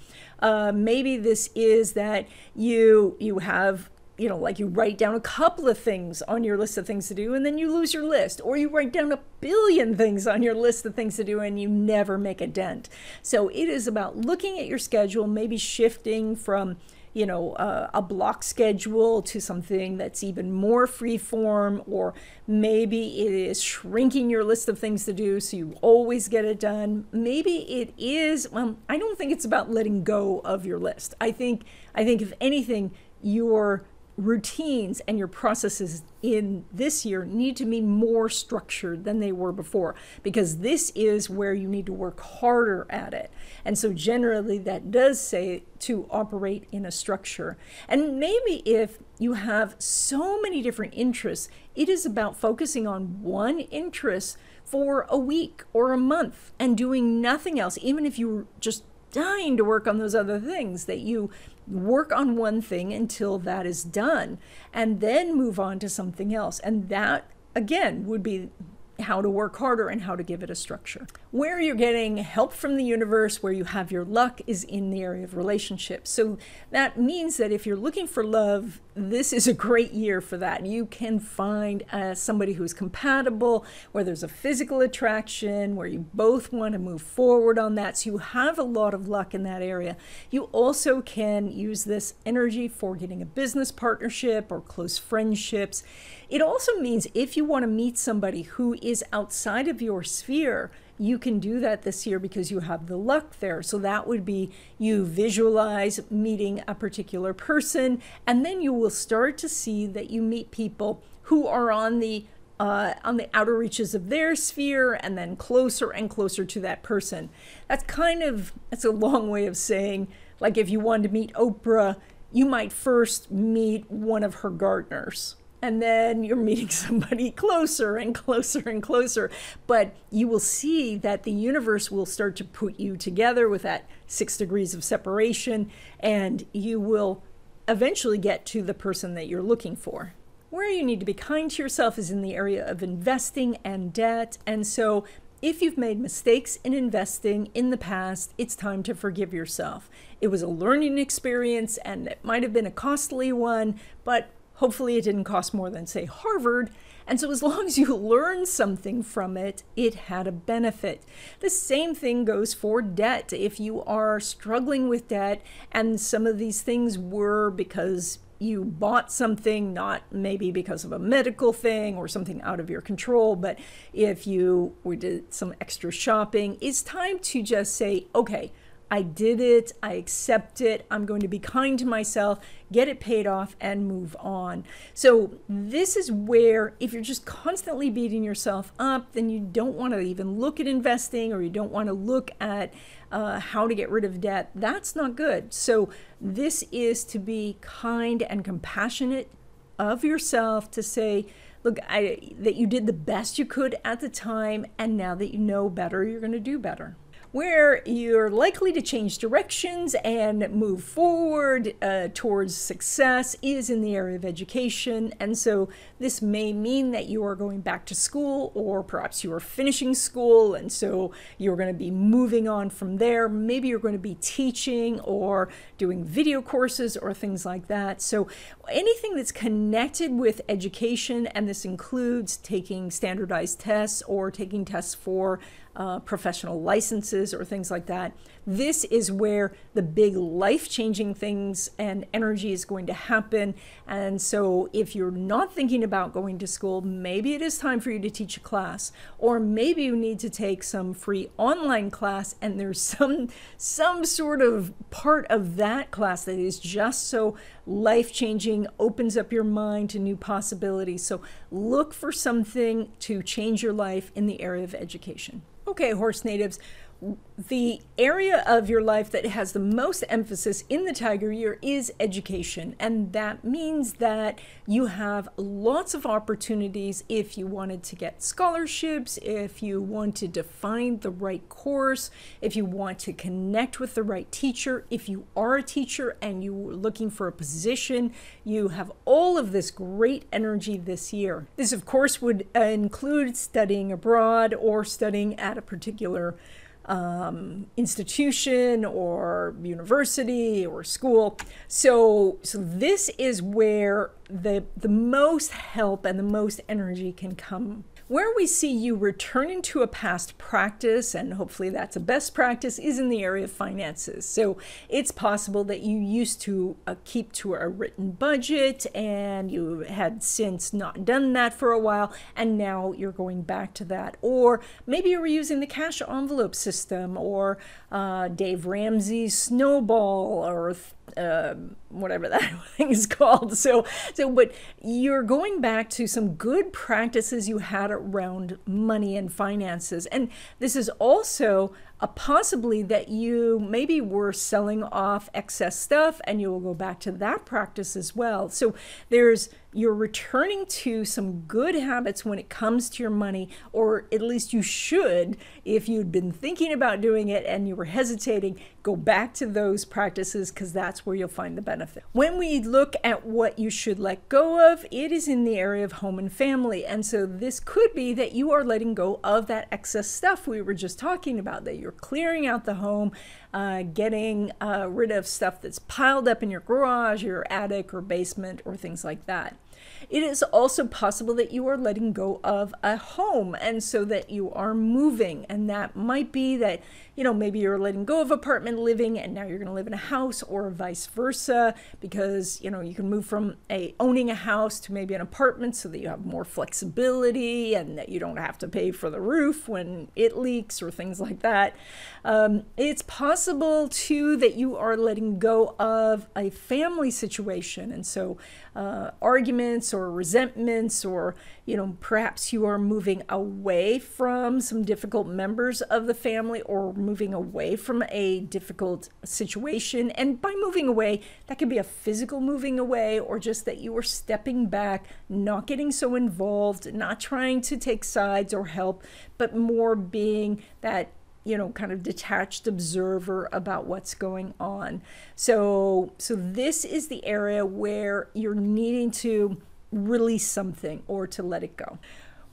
Uh, maybe this is that you you have, you know, like you write down a couple of things on your list of things to do and then you lose your list, or you write down a billion things on your list of things to do and you never make a dent. So it is about looking at your schedule, maybe shifting from, you know, uh, a block schedule to something that's even more freeform, or maybe it is shrinking your list of things to do so you always get it done. Maybe it is, well, I don't think it's about letting go of your list. I think, I think if anything, you're routines and your processes in this year need to be more structured than they were before, because this is where you need to work harder at it. And so generally that does say to operate in a structure. And maybe if you have so many different interests, it is about focusing on one interest for a week or a month and doing nothing else. Even if you're just dying to work on those other things, that you work on one thing until that is done and then move on to something else. And that, again, would be how to work harder and how to give it a structure. Where you're getting help from the universe, where you have your luck, is in the area of relationships. So that means that if you're looking for love, this is a great year for that. You can find uh, somebody who's compatible, where there's a physical attraction, where you both want to move forward on that. So you have a lot of luck in that area. You also can use this energy for getting a business partnership or close friendships. It also means if you want to meet somebody who is outside of your sphere, you can do that this year because you have the luck there. So that would be you visualize meeting a particular person, and then you will start to see that you meet people who are on the uh, on the outer reaches of their sphere, and then closer and closer to that person. That's kind of, that's a long way of saying, like if you wanted to meet Oprah, you might first meet one of her gardeners. And then you're meeting somebody closer and closer and closer. But you will see that the universe will start to put you together with that six degrees of separation, and you will eventually get to the person that you're looking for. Where you need to be kind to yourself is in the area of investing and debt. And so if you've made mistakes in investing in the past, it's time to forgive yourself. It was a learning experience, and it might have been a costly one, but hopefully it didn't cost more than, say, Harvard. And so as long as you learn something from it, it had a benefit. The same thing goes for debt. If you are struggling with debt, and some of these things were because you bought something, not maybe because of a medical thing or something out of your control, but if you did some extra shopping, it's time to just say, okay, I did it, I accept it, I'm going to be kind to myself, get it paid off, and move on. So this is where, if you're just constantly beating yourself up, then you don't want to even look at investing, or you don't want to look at uh, how to get rid of debt. That's not good. So this is to be kind and compassionate of yourself, to say, look, I, that you did the best you could at the time, and now that you know better, you're going to do better. Where you're likely to change directions and move forward uh, towards success is in the area of education. And so this may mean that you are going back to school, or perhaps you are finishing school, and so you're going to be moving on from there. Maybe you're going to be teaching or doing video courses or things like that. So anything that's connected with education, and this includes taking standardized tests or taking tests for Uh, professional licenses or things like that. This is where the big life-changing things and energy is going to happen. And so if you're not thinking about going to school, maybe it is time for you to teach a class, or maybe you need to take some free online class, and there's some some sort of part of that class that is just so life-changing, opens up your mind to new possibilities. So look for something to change your life in the area of education. Okay, horse natives, the area of your life that has the most emphasis in the Tiger year is education. And that means that you have lots of opportunities if you wanted to get scholarships, if you wanted to find the right course, if you want to connect with the right teacher, if you are a teacher and you were looking for a position. You have all of this great energy this year. This, of course, would include studying abroad or studying at a particular Um, institution or university or school. So, so this is where the, the most help and the most energy can come. Where we see you returning to a past practice, and hopefully that's a best practice, is in the area of finances. So it's possible that you used to uh, keep to a written budget, and you had since not done that for a while, and now you're going back to that. Or maybe you were using the cash envelope system, or uh, Dave Ramsey's snowball, or um, whatever that thing is called. So, so, but you're going back to some good practices you had around money and finances. And this is also a possibly that you maybe were selling off excess stuff, and you will go back to that practice as well. So there's, you're returning to some good habits when it comes to your money, or at least you should, if you'd been thinking about doing it and you were hesitating, go back to those practices, because that's where you'll find the benefit. When we look at what you should let go of, it is in the area of home and family. And so this could be that you are letting go of that excess stuff we were just talking about, that you're clearing out the home, uh, getting uh, rid of stuff that's piled up in your garage, your attic or basement, or things like that. It is also possible that you are letting go of a home, and so that you are moving, and that might be that, you know, maybe you're letting go of apartment living and now you're going to live in a house, or vice versa, because, you know, you can move from a owning a house to maybe an apartment so that you have more flexibility and that you don't have to pay for the roof when it leaks or things like that. Um, it's possible too that you are letting go of a family situation, and so uh, arguments or resentments, or, you know, perhaps you are moving away from some difficult members of the family, or moving away from a difficult situation. And by moving away, that could be a physical moving away, or just that you are stepping back, not getting so involved, not trying to take sides or help, but more being that, you know, kind of detached observer about what's going on. So, so this is the area where you're needing to release something or to let it go.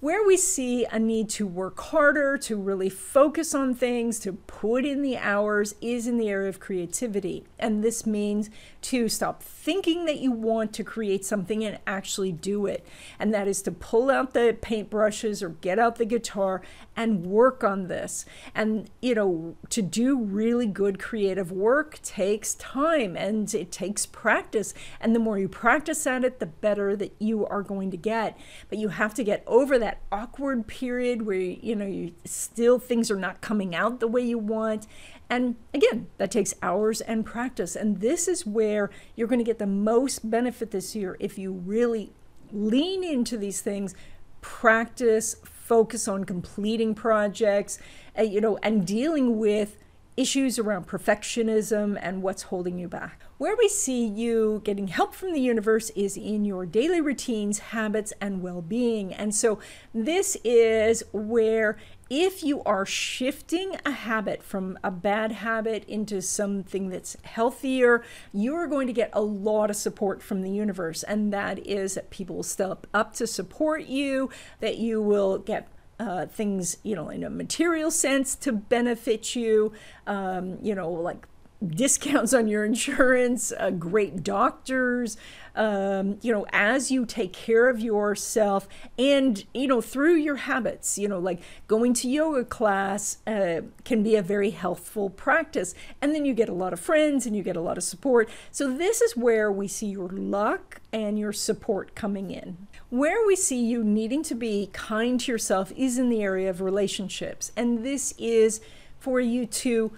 Where we see a need to work harder, to really focus on things, to put in the hours, is in the area of creativity. And this means to stop thinking that you want to create something and actually do it. And that is to pull out the paintbrushes or get out the guitar and work on this. And, you know, to do really good creative work takes time and it takes practice. And the more you practice at it, the better that you are going to get. But you have to get over that awkward period where, you know, you still, things are not coming out the way you want. And again, that takes hours and practice. And this is where you're going to get the most benefit this year if you really lean into these things, practice, focus on completing projects, uh, you know, and dealing with issues around perfectionism and what's holding you back. Where we see you getting help from the universe is in your daily routines, habits, and well-being. And so this is where, if you are shifting a habit from a bad habit into something that's healthier, you're going to get a lot of support from the universe. And that is that people will step up to support you, that you will get Uh, things, you know, in a material sense to benefit you, um, you know, like discounts on your insurance, uh, great doctors, um, you know, as you take care of yourself and, you know, through your habits, you know, like going to yoga class uh, can be a very healthful practice. And then you get a lot of friends and you get a lot of support. So this is where we see your luck and your support coming in. Where we see you needing to be kind to yourself is in the area of relationships. And this is for you to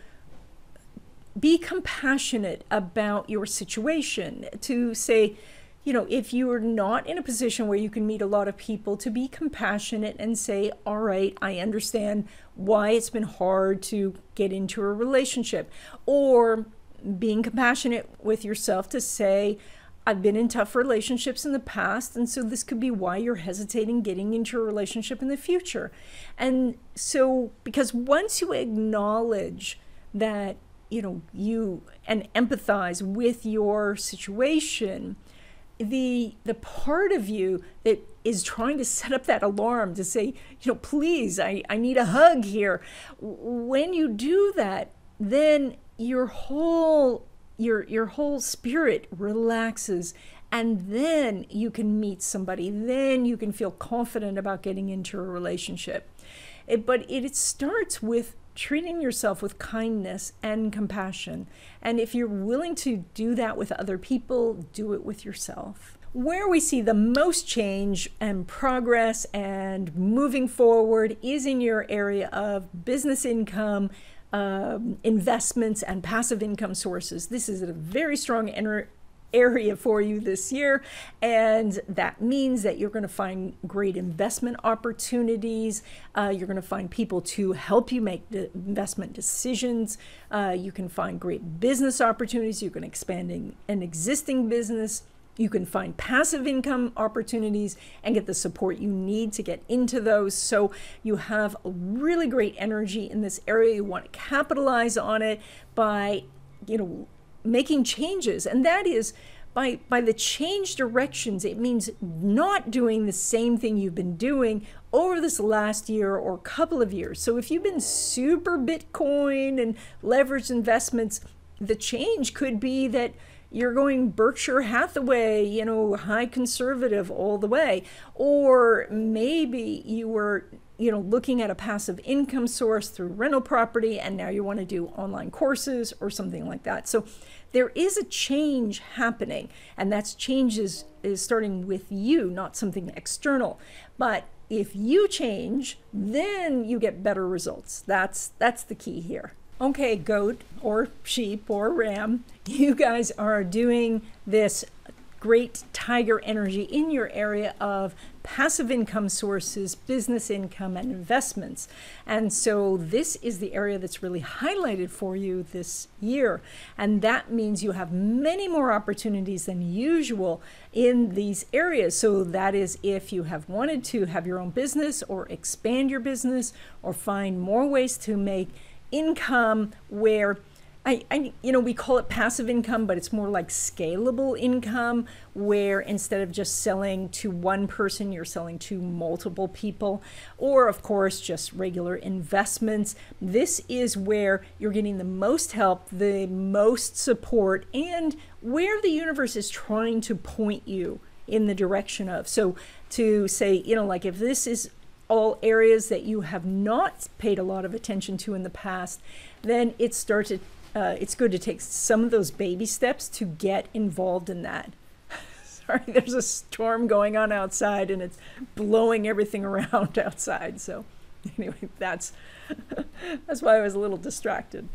be compassionate about your situation, to say, you know, if you are not in a position where you can meet a lot of people, to be compassionate and say, all right, I understand why it's been hard to get into a relationship. Or being compassionate with yourself to say, I've been in tough relationships in the past, and so this could be why you're hesitating getting into a relationship in the future. And so, because once you acknowledge that, you know, you and empathize with your situation, the the part of you that is trying to set up that alarm to say, you know, please, I, I need a hug here. When you do that, then your whole your your whole spirit relaxes. And then you can meet somebody. Then you can feel confident about getting into a relationship. It, but it, it starts with treating yourself with kindness and compassion. And if you're willing to do that with other people, do it with yourself. Where we see the most change and progress and moving forward is in your area of business income, um, investments and passive income sources. This is a very strong energy area for you this year, and that means that you're going to find great investment opportunities. Uh, you're going to find people to help you make the investment decisions. Uh, you can find great business opportunities. You can expand in an existing business. You can find passive income opportunities and get the support you need to get into those. So you have really great energy in this area. You want to capitalize on it by, you know, making changes, and that is by by the change directions. It means not doing the same thing you've been doing over this last year or couple of years. So if you've been super Bitcoin and leveraged investments, the change could be that you're going Berkshire Hathaway, you know, high conservative all the way. Or maybe you were, you know, looking at a passive income source through rental property, and now you want to do online courses or something like that. So there is a change happening, and that's change is, is starting with you, not something external. But if you change, then you get better results. That's, that's the key here. Okay, goat or sheep or ram, you guys are doing this great tiger energy in your area of passive income sources, business income, and investments. And so this is the area that's really highlighted for you this year. And that means you have many more opportunities than usual in these areas. So that is if you have wanted to have your own business or expand your business or find more ways to make income where I, I, you know, we call it passive income, but it's more like scalable income, where instead of just selling to one person, you're selling to multiple people, or of course, just regular investments. This is where you're getting the most help, the most support, and where the universe is trying to point you in the direction of. So to say, you know, like if this is all areas that you have not paid a lot of attention to in the past, then it started. Uh, it's good to take some of those baby steps to get involved in that. Sorry, there's a storm going on outside and it's blowing everything around outside. So anyway, that's, that's why I was a little distracted.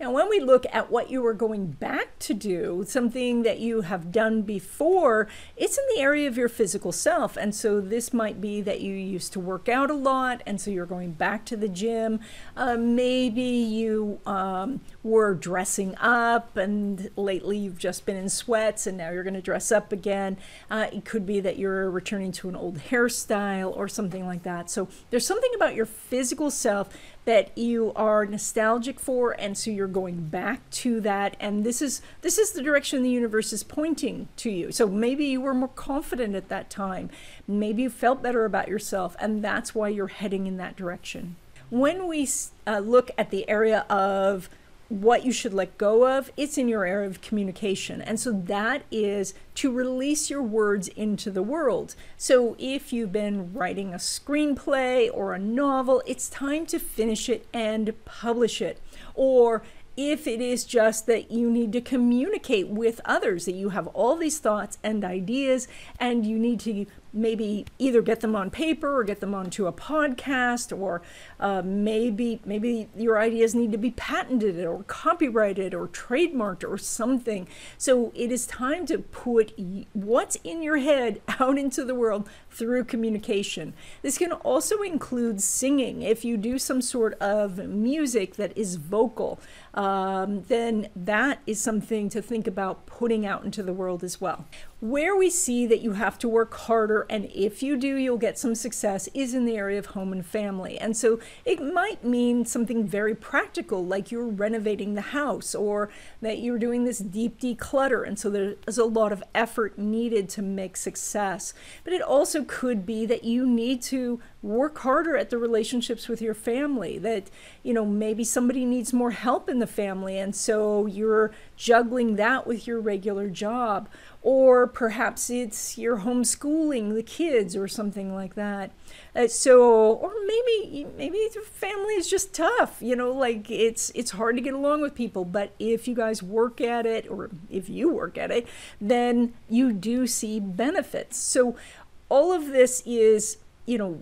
Now, when we look at what you were going back to do, something that you have done before, it's in the area of your physical self. And so this might be that you used to work out a lot, and so you're going back to the gym. Uh, maybe you um, were dressing up, and lately you've just been in sweats, and now you're going to dress up again. Uh, it could be that you're returning to an old hairstyle or something like that. So there's something about your physical self that you are nostalgic for, and so you're going back to that, and this is this is the direction the universe is pointing to you. So maybe you were more confident at that time, maybe you felt better about yourself, and that's why you're heading in that direction. When we uh, look at the area of what you should let go of, it's in your area of communication. And so that is to release your words into the world. So if you've been writing a screenplay or a novel, it's time to finish it and publish it. Or if it is just that you need to communicate with others, that you have all these thoughts and ideas, and you need to maybe either get them on paper or get them onto a podcast, or uh, maybe maybe your ideas need to be patented or copyrighted or trademarked or something. So it is time to put what's in your head out into the world through communication. This can also include singing. If you do some sort of music that is vocal, um, then that is something to think about putting out into the world as well. Where we see that you have to work harder, and if you do, you'll get some success, is in the area of home and family. And so it might mean something very practical, like you're renovating the house, or that you're doing this deep declutter. And so there's a lot of effort needed to make success. But it also could be that you need to work harder at the relationships with your family, that, you know, maybe somebody needs more help in the family, and so you're juggling that with your regular job. Or perhaps it's you're homeschooling the kids or something like that. Uh, so, or maybe maybe the family is just tough, you know, like it's it's hard to get along with people. But if you guys work at it, or if you work at it, then you do see benefits. So all of this is, you know,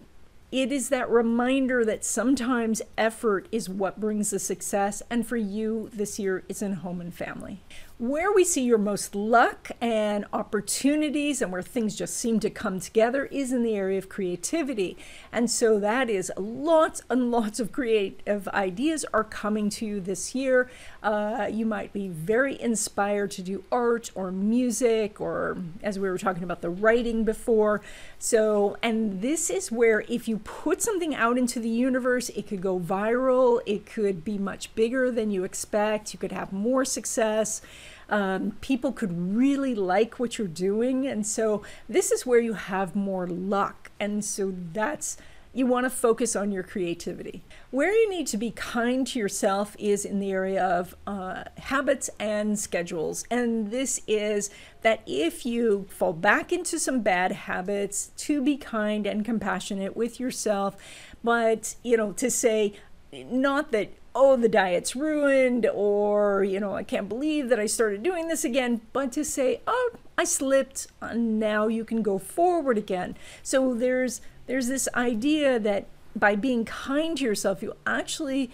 It is that reminder that sometimes effort is what brings the success. And for you this year, it's in home and family. Where we see your most luck and opportunities and where things just seem to come together is in the area of creativity. And so that is lots and lots of creative ideas are coming to you this year. Uh, you might be very inspired to do art or music, or as we were talking about the writing before. So, and this is where if you put something out into the universe, it could go viral. It could be much bigger than you expect. You could have more success. Um, people could really like what you're doing. And so this is where you have more luck. And so that's, you want to focus on your creativity. Where you need to be kind to yourself is in the area of uh, habits and schedules. And this is that if you fall back into some bad habits, to be kind and compassionate with yourself, but, you know, to say, not that, oh, the diet's ruined, or, you know, I can't believe that I started doing this again, but to say, oh, I slipped, and now you can go forward again. So there's There's this idea that by being kind to yourself, you actually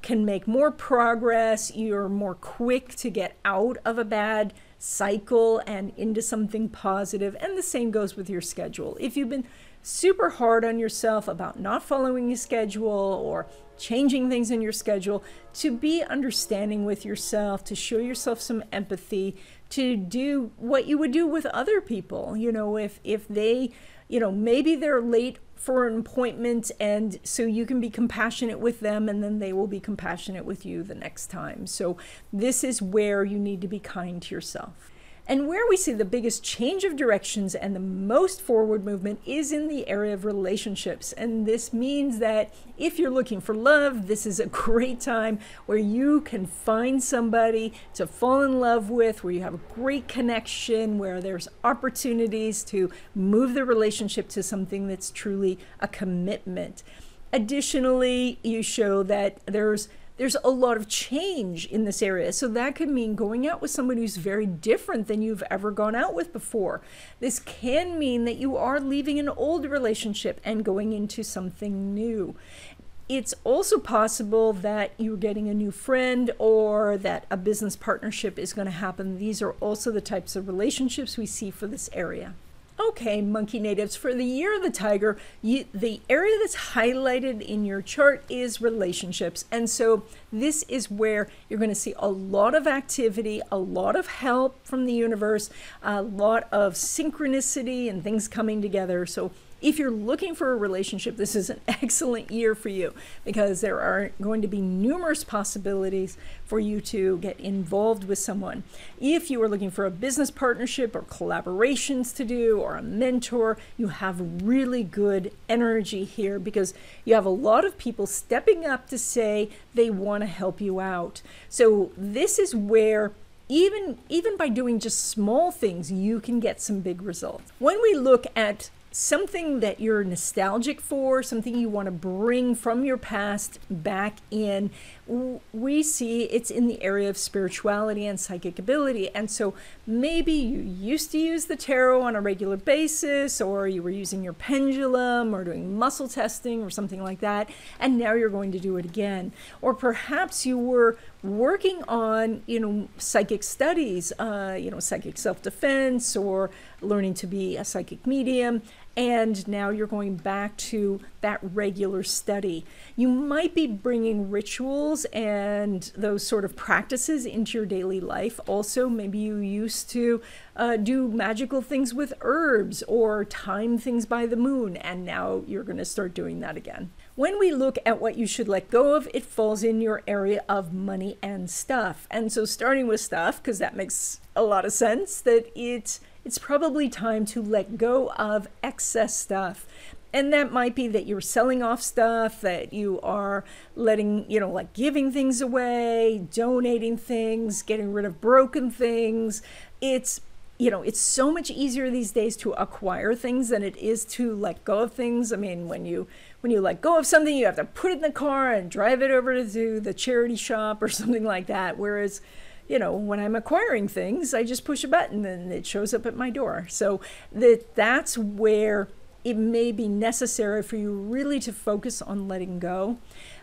can make more progress. You're more quick to get out of a bad cycle and into something positive. And the same goes with your schedule. If you've been super hard on yourself about not following a schedule or changing things in your schedule, to be understanding with yourself, to show yourself some empathy, to do what you would do with other people. You know, if, if they... You know, maybe they're late for an appointment, and so you can be compassionate with them, and then they will be compassionate with you the next time. So this is where you need to be kind to yourself. And where we see the biggest change of directions and the most forward movement is in the area of relationships. And this means that if you're looking for love, this is a great time where you can find somebody to fall in love with, where you have a great connection, where there's opportunities to move the relationship to something that's truly a commitment. Additionally, you show that there's There's a lot of change in this area. So that could mean going out with somebody who's very different than you've ever gone out with before. This can mean that you are leaving an old relationship and going into something new. It's also possible that you're getting a new friend or that a business partnership is going to happen. These are also the types of relationships we see for this area. Okay, monkey natives, for the year of the tiger, you, the area that's highlighted in your chart is relationships. And so this is where you're going to see a lot of activity, a lot of help from the universe, a lot of synchronicity and things coming together. So if you're looking for a relationship, this is an excellent year for you, because there are going to be numerous possibilities for you to get involved with someone. If you are looking for a business partnership or collaborations to do or a mentor, you have really good energy here, because you have a lot of people stepping up to say they want to help you out. So this is where even, even by doing just small things, you can get some big results. When we look at something that you're nostalgic for, something you want to bring from your past back in, we see it's in the area of spirituality and psychic ability. And so maybe you used to use the tarot on a regular basis, or you were using your pendulum or doing muscle testing or something like that, and now you're going to do it again. Or perhaps you were working on, you know, psychic studies, uh, you know, psychic self-defense, or learning to be a psychic medium, and now you're going back to that regular study. You might be bringing rituals and those sort of practices into your daily life. Also, maybe you used to uh, do magical things with herbs or time things by the moon, and now you're going to start doing that again. When we look at what you should let go of, it falls in your area of money and stuff. And so starting with stuff, because that makes a lot of sense, that it's It's probably time to let go of excess stuff. And that might be that you're selling off stuff, that you are letting, you know, like giving things away, donating things, getting rid of broken things. It's, you know, it's so much easier these days to acquire things than it is to let go of things. I mean, when you when you let go of something, you have to put it in the car and drive it over to the charity shop or something like that. Whereas, you know, when I'm acquiring things, I just push a button and it shows up at my door. So that that's where it may be necessary for you really to focus on letting go.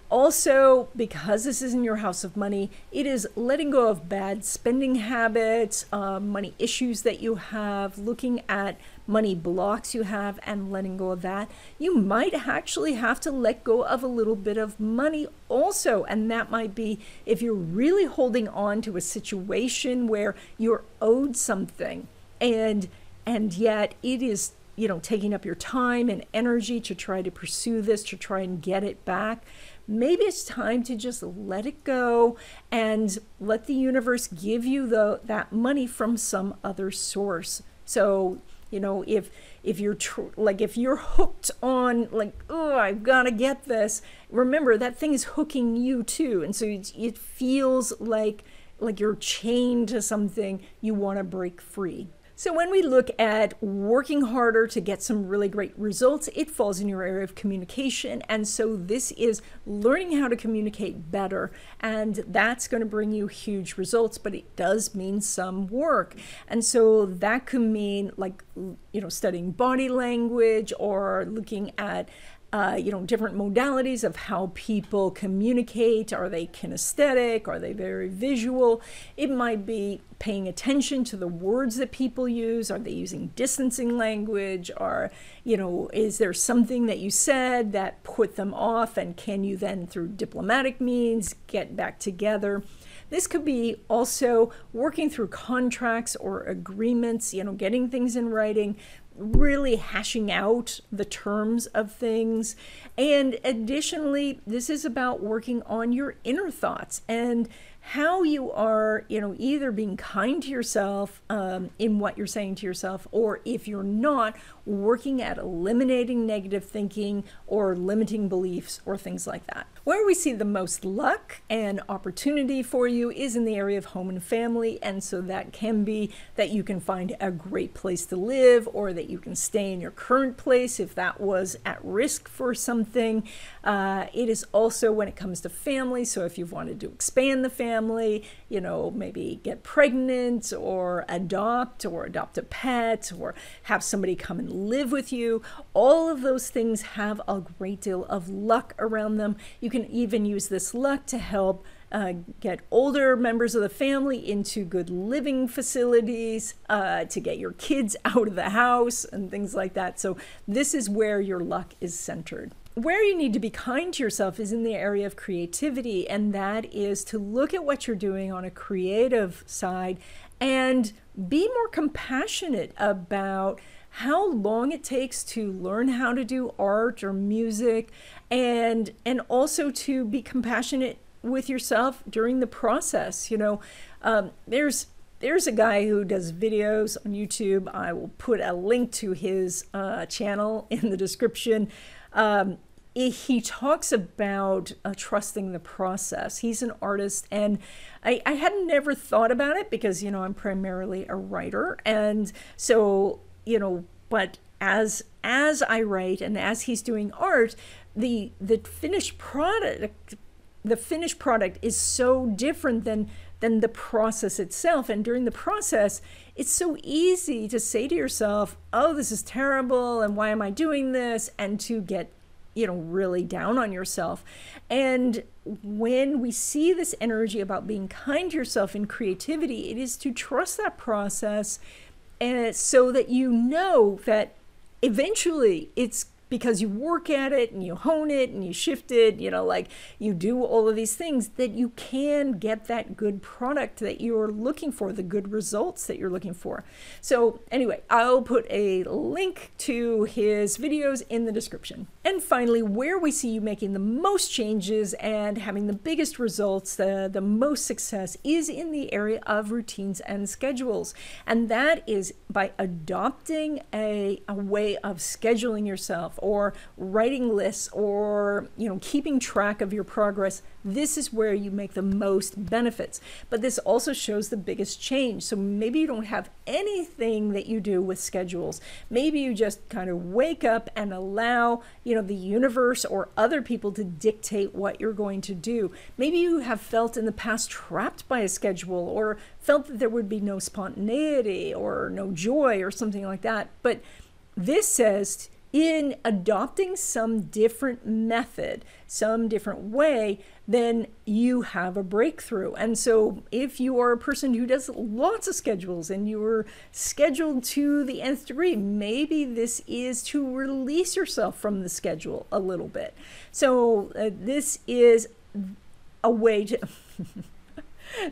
Also, because this is in your house of money, it is letting go of bad spending habits, uh, money issues that you have, looking at money blocks you have and letting go of that. You might actually have to let go of a little bit of money also. And that might be if you're really holding on to a situation where you're owed something and, and yet it is, you know, taking up your time and energy to try to pursue this, to try and get it back. Maybe it's time to just let it go and let the universe give you the, that money from some other source. So, you know, if if you're tr like if you're hooked on like, oh, I've got to get this. Remember, that thing is hooking you too. And so it, it feels like like you're chained to something. You want to break free. So when we look at working harder to get some really great results, it falls in your area of communication. And so this is learning how to communicate better. And that's going to bring you huge results, but it does mean some work. And so that could mean like, you know, studying body language or looking at Uh, you know, different modalities of how people communicate. Are they kinesthetic? Are they very visual? It might be paying attention to the words that people use. Are they using distancing language? Or, you know, is there something that you said that put them off? And can you then, through diplomatic means, get back together? This could be also working through contracts or agreements, you know, getting things in writing, really hashing out the terms of things. And additionally, this is about working on your inner thoughts and how you are, you know, either being kind to yourself um, in what you're saying to yourself, or if you're not, working at eliminating negative thinking or limiting beliefs or things like that. Where we see the most luck and opportunity for you is in the area of home and family. And so that can be that you can find a great place to live, or that you can stay in your current place if that was at risk for something. Uh, it is also when it comes to family. So if you've wanted to expand the family, you know, maybe get pregnant or adopt or adopt a pet or have somebody come and live with you, all of those things have a great deal of luck around them. You can even use this luck to help uh, get older members of the family into good living facilities, uh, to get your kids out of the house and things like that. So this is where your luck is centered. Where you need to be kind to yourself is in the area of creativity, and that is to look at what you're doing on a creative side and be more compassionate about how long it takes to learn how to do art or music, and and also to be compassionate with yourself during the process. You know, um, there's There's a guy who does videos on YouTube. I will put a link to his uh, channel in the description. Um, he talks about uh, trusting the process. He's an artist, and I, I had never thought about it because, you know, I'm primarily a writer. And so, you know, but as as I write and as he's doing art, the the finished product, the finished product is so different than than the process itself. And during the process, it's so easy to say to yourself, oh, this is terrible, and why am I doing this? And to get, you know, really down on yourself. And when we see this energy about being kind to yourself in creativity, it is to trust that process, and so that you know that eventually it's because you work at it and you hone it and you shift it, you know, like you do all of these things, that you can get that good product that you're looking for, the good results that you're looking for. So anyway, I'll put a link to his videos in the description. And finally, where we see you making the most changes and having the biggest results, the, the most success, is in the area of routines and schedules. And that is by adopting a, a way of scheduling yourself, or writing lists, or, you know, keeping track of your progress. This is where you make the most benefits, but this also shows the biggest change. So maybe you don't have anything that you do with schedules. Maybe you just kind of wake up and allow, you know, the universe or other people to dictate what you're going to do. Maybe you have felt in the past trapped by a schedule, or felt that there would be no spontaneity or no joy or something like that. But this says in adopting some different method, some different way, then you have a breakthrough. And so if you are a person who does lots of schedules and you are scheduled to the nth degree, maybe this is to release yourself from the schedule a little bit. So uh, this is a way to...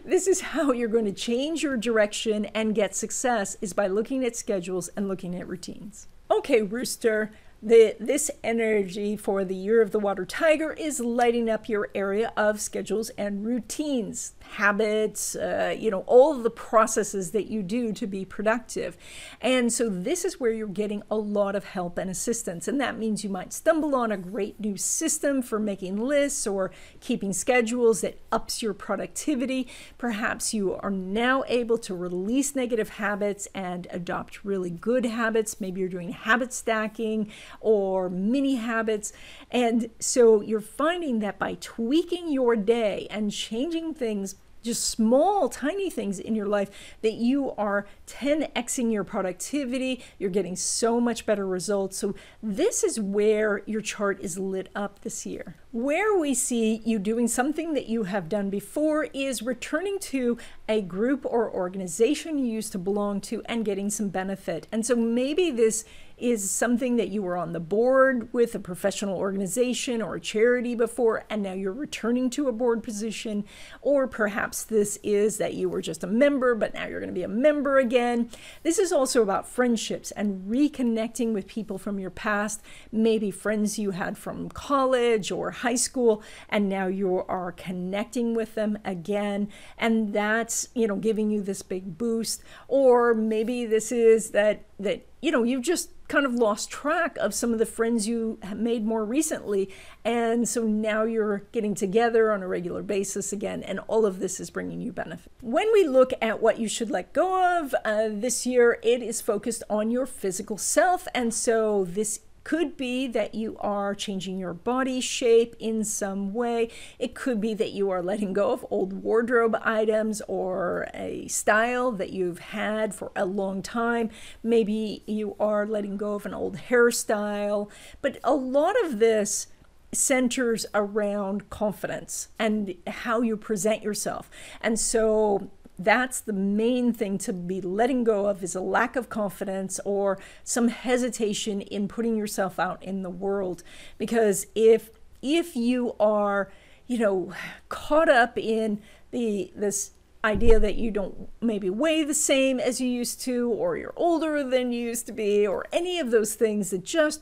This is how you're going to change your direction and get success, is by looking at schedules and looking at routines. Okay, Rooster, the, this energy for the year of the Water Tiger is lighting up your area of schedules and routines, habits, uh, you know, all of the processes that you do to be productive. And so this is where you're getting a lot of help and assistance. And that means you might stumble on a great new system for making lists or keeping schedules that ups your productivity. Perhaps you are now able to release negative habits and adopt really good habits. Maybe you're doing habit stacking or mini habits. And so you're finding that by tweaking your day and changing things, just small, tiny things in your life, that you are ten X-ing your productivity. You're getting so much better results. So this is where your chart is lit up this year. Where we see you doing something that you have done before is returning to a group or organization you used to belong to and getting some benefit. And so maybe this is something that you were on the board with, a professional organization or a charity before, and now you're returning to a board position. Or perhaps this is that you were just a member, but now you're going to be a member again. This is also about friendships and reconnecting with people from your past, maybe friends you had from college or high school, and now you are connecting with them again. And that's, you know, giving you this big boost. Or maybe this is that, that, you know, you've just kind of lost track of some of the friends you made more recently. And so now you're getting together on a regular basis again, and all of this is bringing you benefit. When we look at what you should let go of uh, this year, it is focused on your physical self. And so this could be that you are changing your body shape in some way. It could be that you are letting go of old wardrobe items or a style that you've had for a long time. Maybe you are letting go of an old hairstyle. But a lot of this centers around confidence and how you present yourself. And so that's the main thing to be letting go of, is a lack of confidence or some hesitation in putting yourself out in the world. Because if if you are, you know, caught up in the this idea that you don't maybe weigh the same as you used to, or you're older than you used to be, or any of those things that just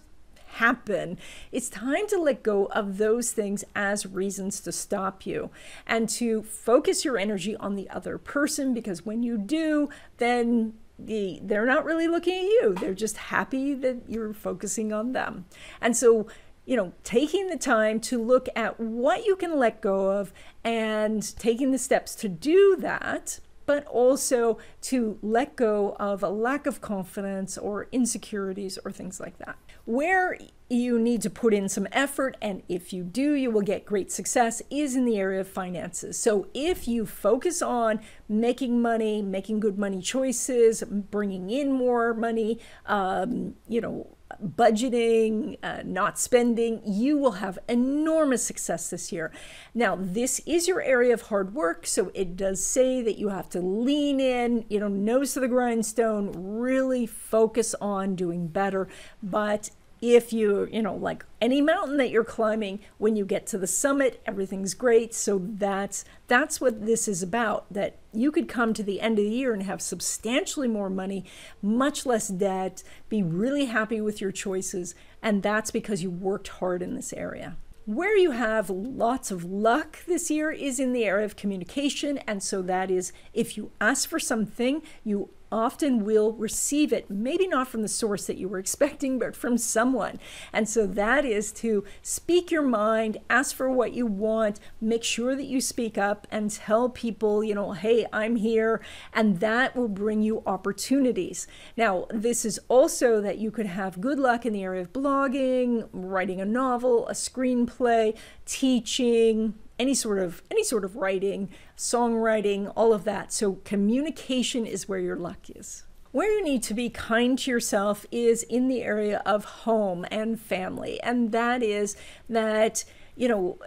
happen, it's time to let go of those things as reasons to stop you, and to focus your energy on the other person. Because when you do, then the, they're not really looking at you. They're just happy that you're focusing on them. And so, you know, taking the time to look at what you can let go of and taking the steps to do that, but also to let go of a lack of confidence or insecurities or things like that. Where you need to put in some effort, and if you do, you will get great success, is in the area of finances. So if you focus on making money, making good money choices, bringing in more money, um, you know, budgeting, uh, not spending, you will have enormous success this year. Now, this is your area of hard work, so it does say that you have to lean in, you know, nose to the grindstone, really focus on doing better. But if you, you know, like any mountain that you're climbing, when you get to the summit, everything's great. So that's that's what this is about, that you could come to the end of the year and have substantially more money, much less debt, be really happy with your choices. And that's because you worked hard in this area. Where you have lots of luck this year is in the area of communication. And so that is, if you ask for something, you often will receive it, maybe not from the source that you were expecting, but from someone. And so that is to speak your mind, ask for what you want, make sure that you speak up and tell people, you know, hey, I'm here, and that will bring you opportunities. Now, this is also that you could have good luck in the area of blogging, writing a novel, a screenplay, teaching, any sort of any sort of writing, songwriting, all of that. So communication is where your luck is. Where you need to be kind to yourself is in the area of home and family. And that is that, you know,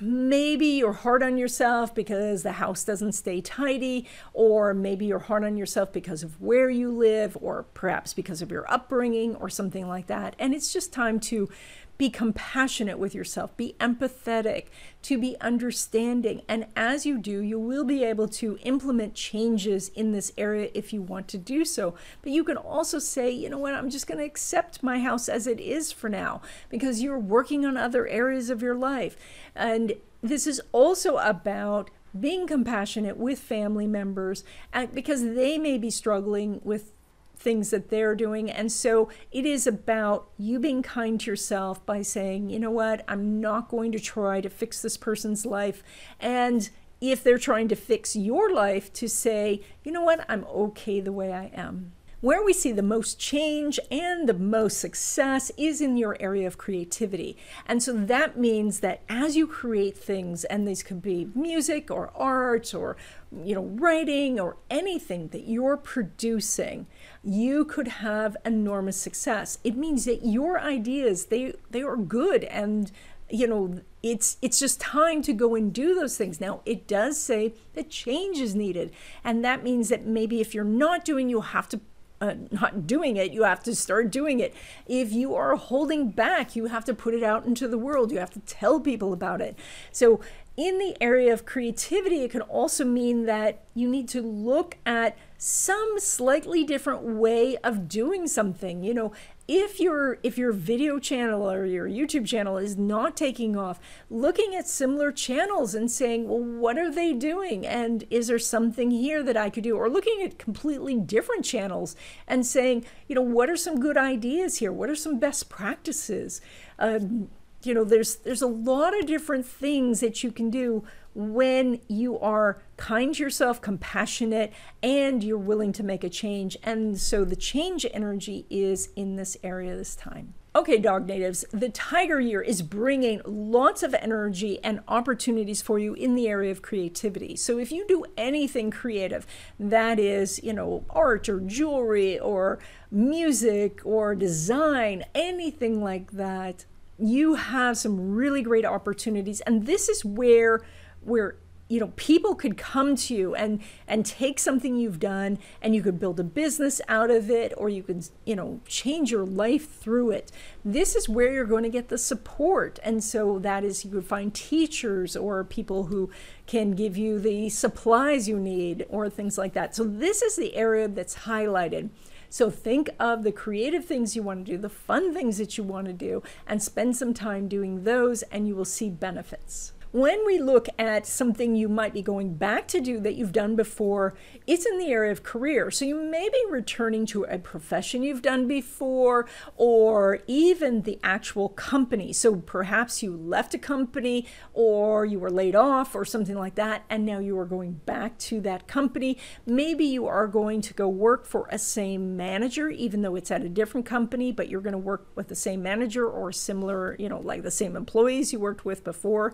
maybe you're hard on yourself because the house doesn't stay tidy, or maybe you're hard on yourself because of where you live, or perhaps because of your upbringing or something like that. And it's just time to be compassionate with yourself, be empathetic, to be understanding. And as you do, you will be able to implement changes in this area if you want to do so. But you can also say, you know what, I'm just going to accept my house as it is for now, because you're working on other areas of your life. And this is also about being compassionate with family members, because they may be struggling with things that they're doing. And so it is about you being kind to yourself by saying, you know what, I'm not going to try to fix this person's life. And if they're trying to fix your life, to say, you know what, I'm okay the way I am. Where we see the most change and the most success is in your area of creativity. And so that means that as you create things, and these could be music or art or, you know, writing or anything that you're producing, you could have enormous success. It means that your ideas, they, they are good, and you know, it's it's just time to go and do those things. Now, it does say that change is needed. And that means that maybe if you're not doing, you have to Uh, not doing it, you have to start doing it. If you are holding back, you have to put it out into the world. You have to tell people about it. So in the area of creativity, it can also mean that you need to look at some slightly different way of doing something. You know, if your if your video channel or your YouTube channel is not taking off, looking at similar channels and saying, well, what are they doing, and is there something here that I could do? Or looking at completely different channels and saying, you know, what are some good ideas here? What are some best practices? Um, you know, there's there's a lot of different things that you can do when you are kind to yourself, compassionate, and you're willing to make a change. And so the change energy is in this area this time. Okay, dog natives, the tiger year is bringing lots of energy and opportunities for you in the area of creativity. So if you do anything creative, that is, you know, art or jewelry or music or design, anything like that, you have some really great opportunities. And this is where where you know, people could come to you and and take something you've done, and you could build a business out of it, or you could, you know, change your life through it. This is where you're going to get the support. And so that is, you could find teachers or people who can give you the supplies you need or things like that. So this is the area that's highlighted. So think of the creative things you want to do, the fun things that you want to do, and spend some time doing those, and you will see benefits. When we look at something you might be going back to do that you've done before, it's in the area of career. So you may be returning to a profession you've done before, or even the actual company. So perhaps you left a company, or you were laid off or something like that, and now you are going back to that company. Maybe you are going to go work for a same manager, even though it's at a different company, but you're going to work with the same manager or similar, you know, like the same employees you worked with before.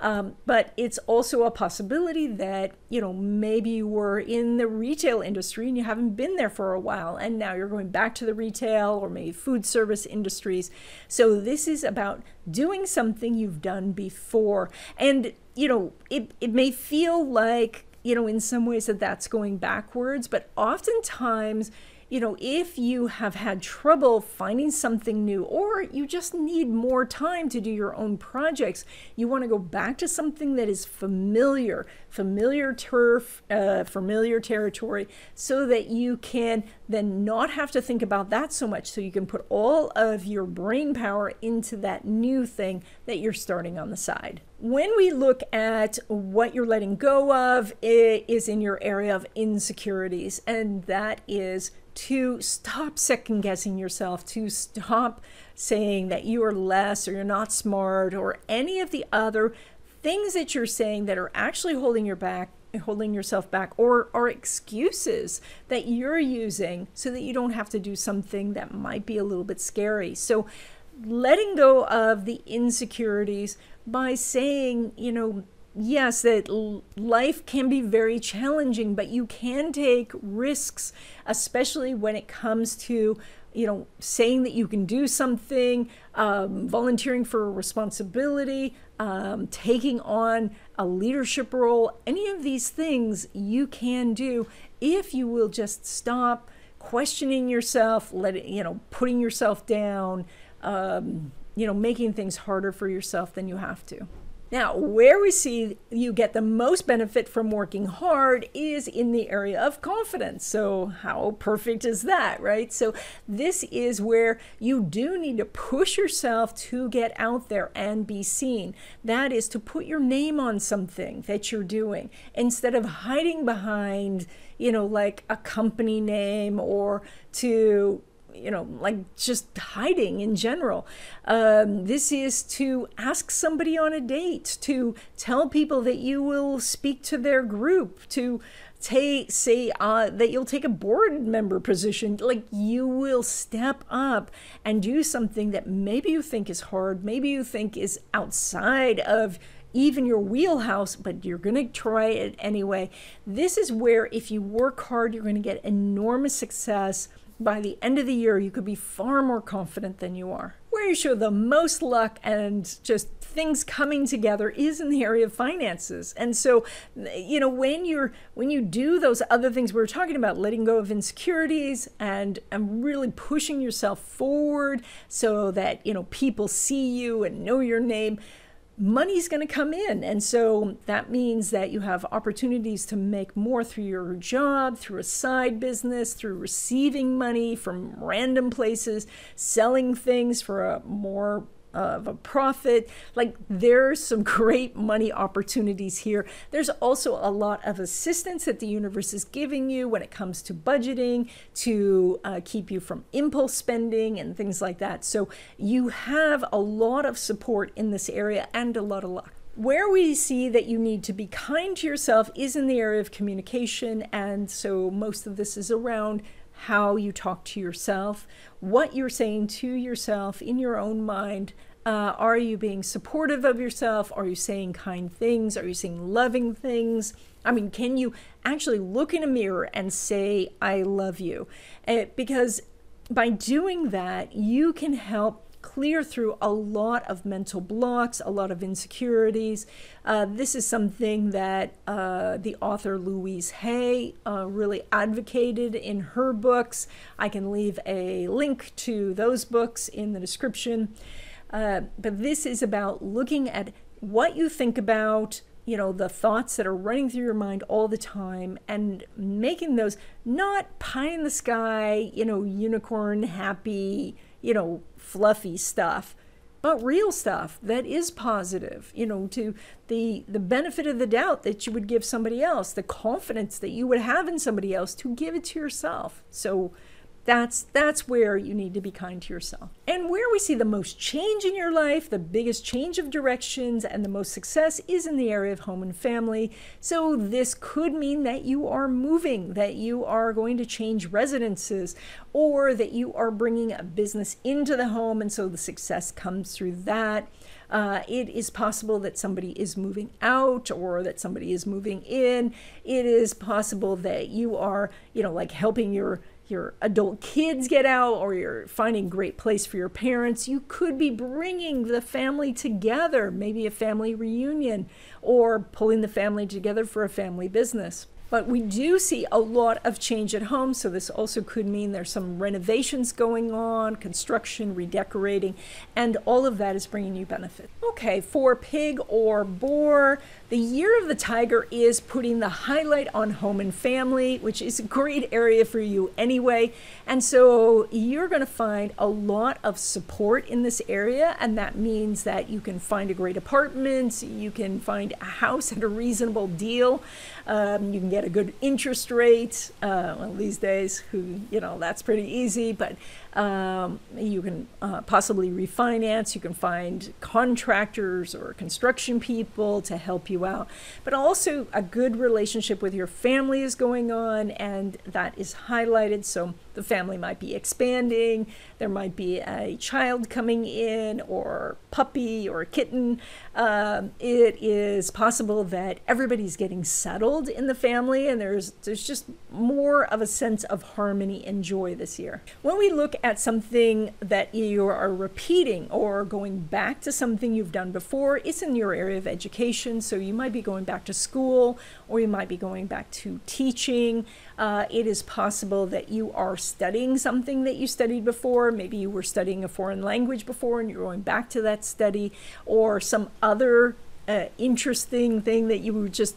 Um, but it's also a possibility that, you know, maybe you were in the retail industry and you haven't been there for a while, and now you're going back to the retail or maybe food service industries. So this is about doing something you've done before. And, you know, it, it may feel like, you know, in some ways that that's going backwards, but oftentimes, you know, if you have had trouble finding something new, or you just need more time to do your own projects, you want to go back to something that is familiar, familiar turf, uh, familiar territory, so that you can then not have to think about that so much. So you can put all of your brain power into that new thing that you're starting on the side. When we look at what you're letting go of, it is in your area of insecurities, and that is to stop second-guessing yourself, to stop saying that you are less or you're not smart or any of the other things that you're saying that are actually holding your back, holding yourself back, or are excuses that you're using so that you don't have to do something that might be a little bit scary. So letting go of the insecurities by saying, you know, yes, that life can be very challenging, but you can take risks, especially when it comes to, you know, saying that you can do something, um, volunteering for a responsibility, um, taking on a leadership role. Any of these things you can do if you will just stop questioning yourself, letting, you know, putting yourself down, um, you know, making things harder for yourself than you have to. Now, where we see you get the most benefit from working hard is in the area of confidence. So how perfect is that, right? So this is where you do need to push yourself to get out there and be seen. That is to put your name on something that you're doing instead of hiding behind, you know, like a company name, or to, you know, like just hiding in general. Um, this is to ask somebody on a date, to tell people that you will speak to their group, to take, say uh, that you'll take a board member position. Like, you will step up and do something that maybe you think is hard, maybe you think is outside of even your wheelhouse, but you're going to try it anyway. This is where, if you work hard, you're going to get enormous success. By the end of the year, you could be far more confident than you are. Where you show the most luck and just things coming together is in the area of finances. And so, you know, when you're, when you do those other things we were talking about, letting go of insecurities and, and really pushing yourself forward so that, you know, people see you and know your name, money's going to come in. And so that means that you have opportunities to make more through your job, through a side business, through receiving money from random places, selling things for a more of a profit. Like, there's some great money opportunities here. There's also a lot of assistance that the universe is giving you when it comes to budgeting, to uh, keep you from impulse spending and things like that. So you have a lot of support in this area and a lot of luck. Where we see that you need to be kind to yourself is in the area of communication. And so most of this is around how you talk to yourself, what you're saying to yourself in your own mind. Uh, are you being supportive of yourself? Are you saying kind things? Are you saying loving things? I mean, can you actually look in a mirror and say, I love you? Uh, because by doing that, you can help clear through a lot of mental blocks, a lot of insecurities. Uh, this is something that uh, the author Louise Hay uh, really advocated in her books. I can leave a link to those books in the description. Uh, but this is about looking at what you think about, you know, the thoughts that are running through your mind all the time, and making those not pie in the sky, you know, unicorn happy, you know, fluffy stuff, but real stuff that is positive, you know, to the, the benefit of the doubt that you would give somebody else, the confidence that you would have in somebody else, to give it to yourself. So that's, that's where you need to be kind to yourself. And where we see the most change in your life, the biggest change of directions and the most success, is in the area of home and family. So this could mean that you are moving, that you are going to change residences, or that you are bringing a business into the home, and so the success comes through that. Uh, it is possible that somebody is moving out, or that somebody is moving in. It is possible that you are, you know, like helping your your adult kids get out, or you're finding a great place for your parents. You could be bringing the family together, maybe a family reunion, or pulling the family together for a family business. But we do see a lot of change at home, so this also could mean there's some renovations going on, construction, redecorating, and all of that is bringing you benefit. Okay, for pig or boar, the year of the tiger is putting the highlight on home and family, which is a great area for you anyway. And so you're going to find a lot of support in this area, and that means that you can find a great apartment, you can find a house at a reasonable deal, um, you can get get a good interest rate. Uh, well, these days, who you know, that's pretty easy, but um, you can uh, possibly refinance. You can find contractors or construction people to help you out. But also a good relationship with your family is going on, and that is highlighted. So the family might be expanding. There might be a child coming in, or puppy or kitten. Um, it is possible that everybody's getting settled in the family, and there's there's just more of a sense of harmony and joy this year. When we look at something that you are repeating or going back to something you've done before, it's in your area of education. So you might be going back to school, or you might be going back to teaching. Uh, it is possible that you are studying something that you studied before. Maybe you were studying a foreign language before and you're going back to that study, or some other uh, interesting thing that you were just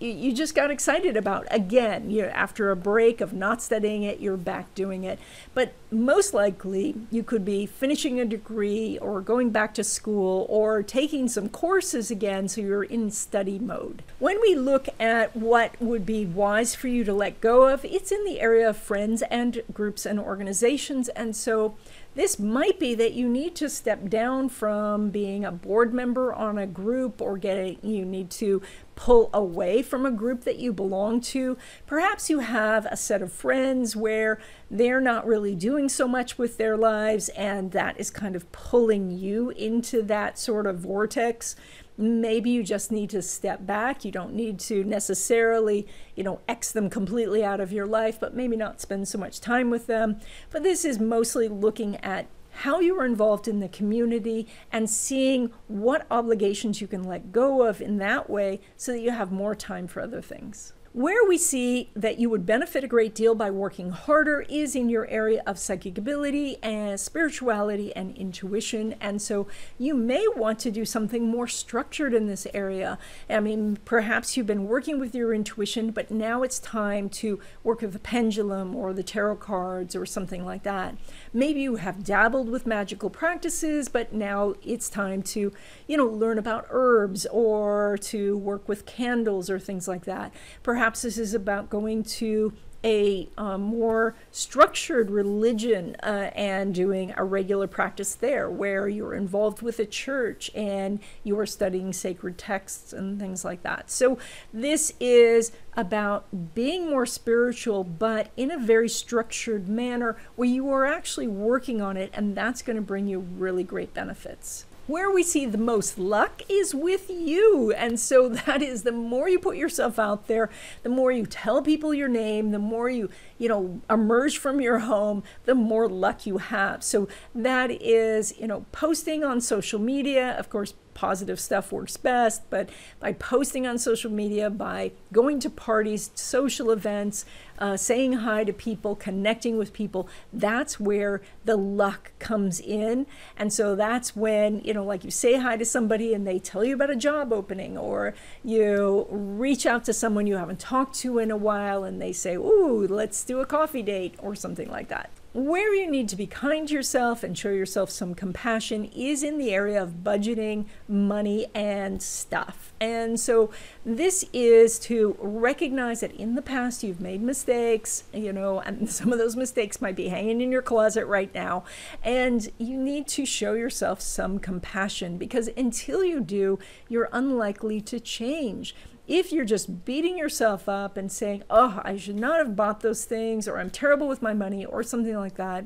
you, you just got excited about again. You know, after a break of not studying it, you're back doing it. But most likely you could be finishing a degree or going back to school or taking some courses again, so you're in study mode. When we look at what would be wise for you to let go of, it's in the area of friends and groups and organizations. And so this might be that you need to step down from being a board member on a group, or getting, you need to pull away from a group that you belong to. Perhaps you have a set of friends where they're not really doing so much with their lives, and that is kind of pulling you into that sort of vortex. Maybe you just need to step back. You don't need to necessarily, you know, X them completely out of your life, but maybe not spend so much time with them. But this is mostly looking at how you are involved in the community and seeing what obligations you can let go of in that way, so that you have more time for other things. Where we see that you would benefit a great deal by working harder is in your area of psychic ability and spirituality and intuition. And so you may want to do something more structured in this area. I mean, perhaps you've been working with your intuition, but now it's time to work with the pendulum or the tarot cards or something like that. Maybe you have dabbled with magical practices, but now it's time to, you know, learn about herbs or to work with candles or things like that. Perhaps Perhaps this is about going to a uh, more structured religion uh, and doing a regular practice there, where you're involved with a church and you are studying sacred texts and things like that. So this is about being more spiritual, but in a very structured manner where you are actually working on it, and that's going to bring you really great benefits. Where we see the most luck is with you. And so that is, the more you put yourself out there, the more you tell people your name, the more you, you know, emerge from your home, the more luck you have. So that is, you know, posting on social media. Of course, positive stuff works best, but by posting on social media, by going to parties, social events, uh, saying hi to people, connecting with people, that's where the luck comes in. And so that's when, you know, like you say hi to somebody and they tell you about a job opening, or you reach out to someone you haven't talked to in a while and they say, ooh, let's do a coffee date or something like that. Where you need to be kind to yourself and show yourself some compassion is in the area of budgeting, money, and stuff. And so this is to recognize that in the past you've made mistakes, you know, and some of those mistakes might be hanging in your closet right now. And you need to show yourself some compassion, because until you do, you're unlikely to change. If you're just beating yourself up and saying, oh, I should not have bought those things, or I'm terrible with my money, or something like that,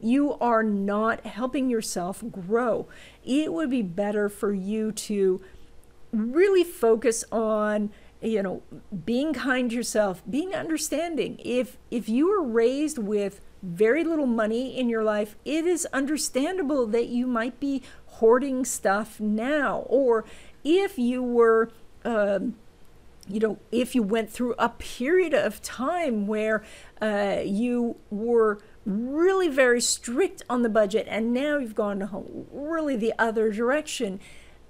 you are not helping yourself grow. It would be better for you to really focus on, you know, being kind to yourself, being understanding. If, if you were raised with very little money in your life, it is understandable that you might be hoarding stuff now. Or if you were... Um, you know, if you went through a period of time where uh, you were really very strict on the budget and now you've gone really the other direction,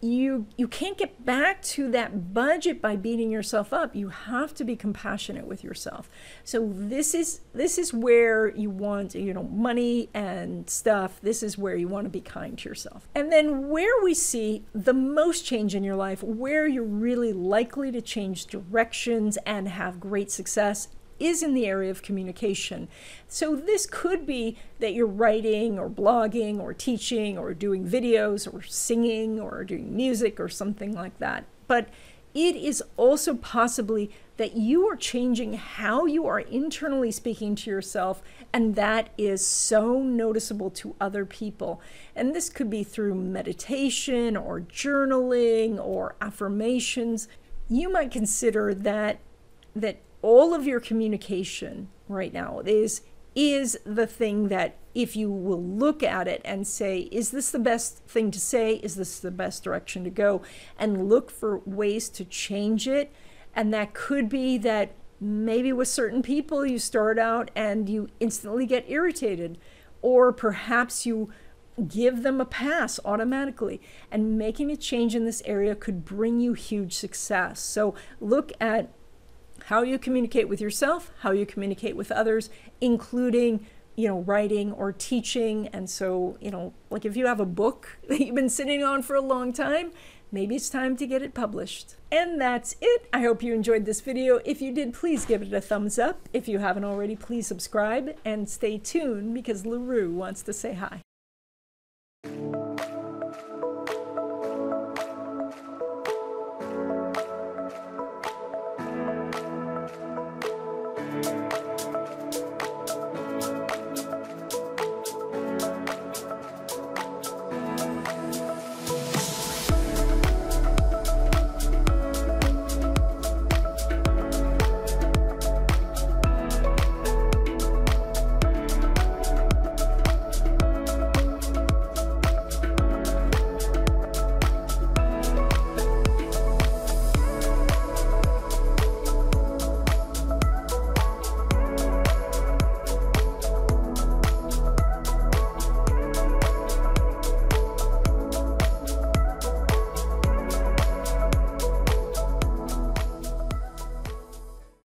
you you can't get back to that budget by beating yourself up. You have to be compassionate with yourself. So this is this is where you want, you know, money and stuff. This is where you want to be kind to yourself. And then where we see the most change in your life, where you're really likely to change directions and have great success, is in the area of communication. So this could be that you're writing or blogging or teaching or doing videos or singing or doing music or something like that. But it is also possibly that you are changing how you are internally speaking to yourself, and that is so noticeable to other people. And this could be through meditation or journaling or affirmations. You might consider that that all of your communication right now is, is the thing that, if you will look at it and say, is this the best thing to say? Is this the best direction to go? And look for ways to change it. And that could be that maybe with certain people you start out and you instantly get irritated, or perhaps you give them a pass automatically. And making a change in this area could bring you huge success. So look at how you communicate with yourself, how you communicate with others, including, you know, writing or teaching. And so, you know, like if you have a book that you've been sitting on for a long time, maybe it's time to get it published. And that's it. I hope you enjoyed this video. If you did, please give it a thumbs up. If you haven't already, please subscribe and stay tuned, because LaRue wants to say hi.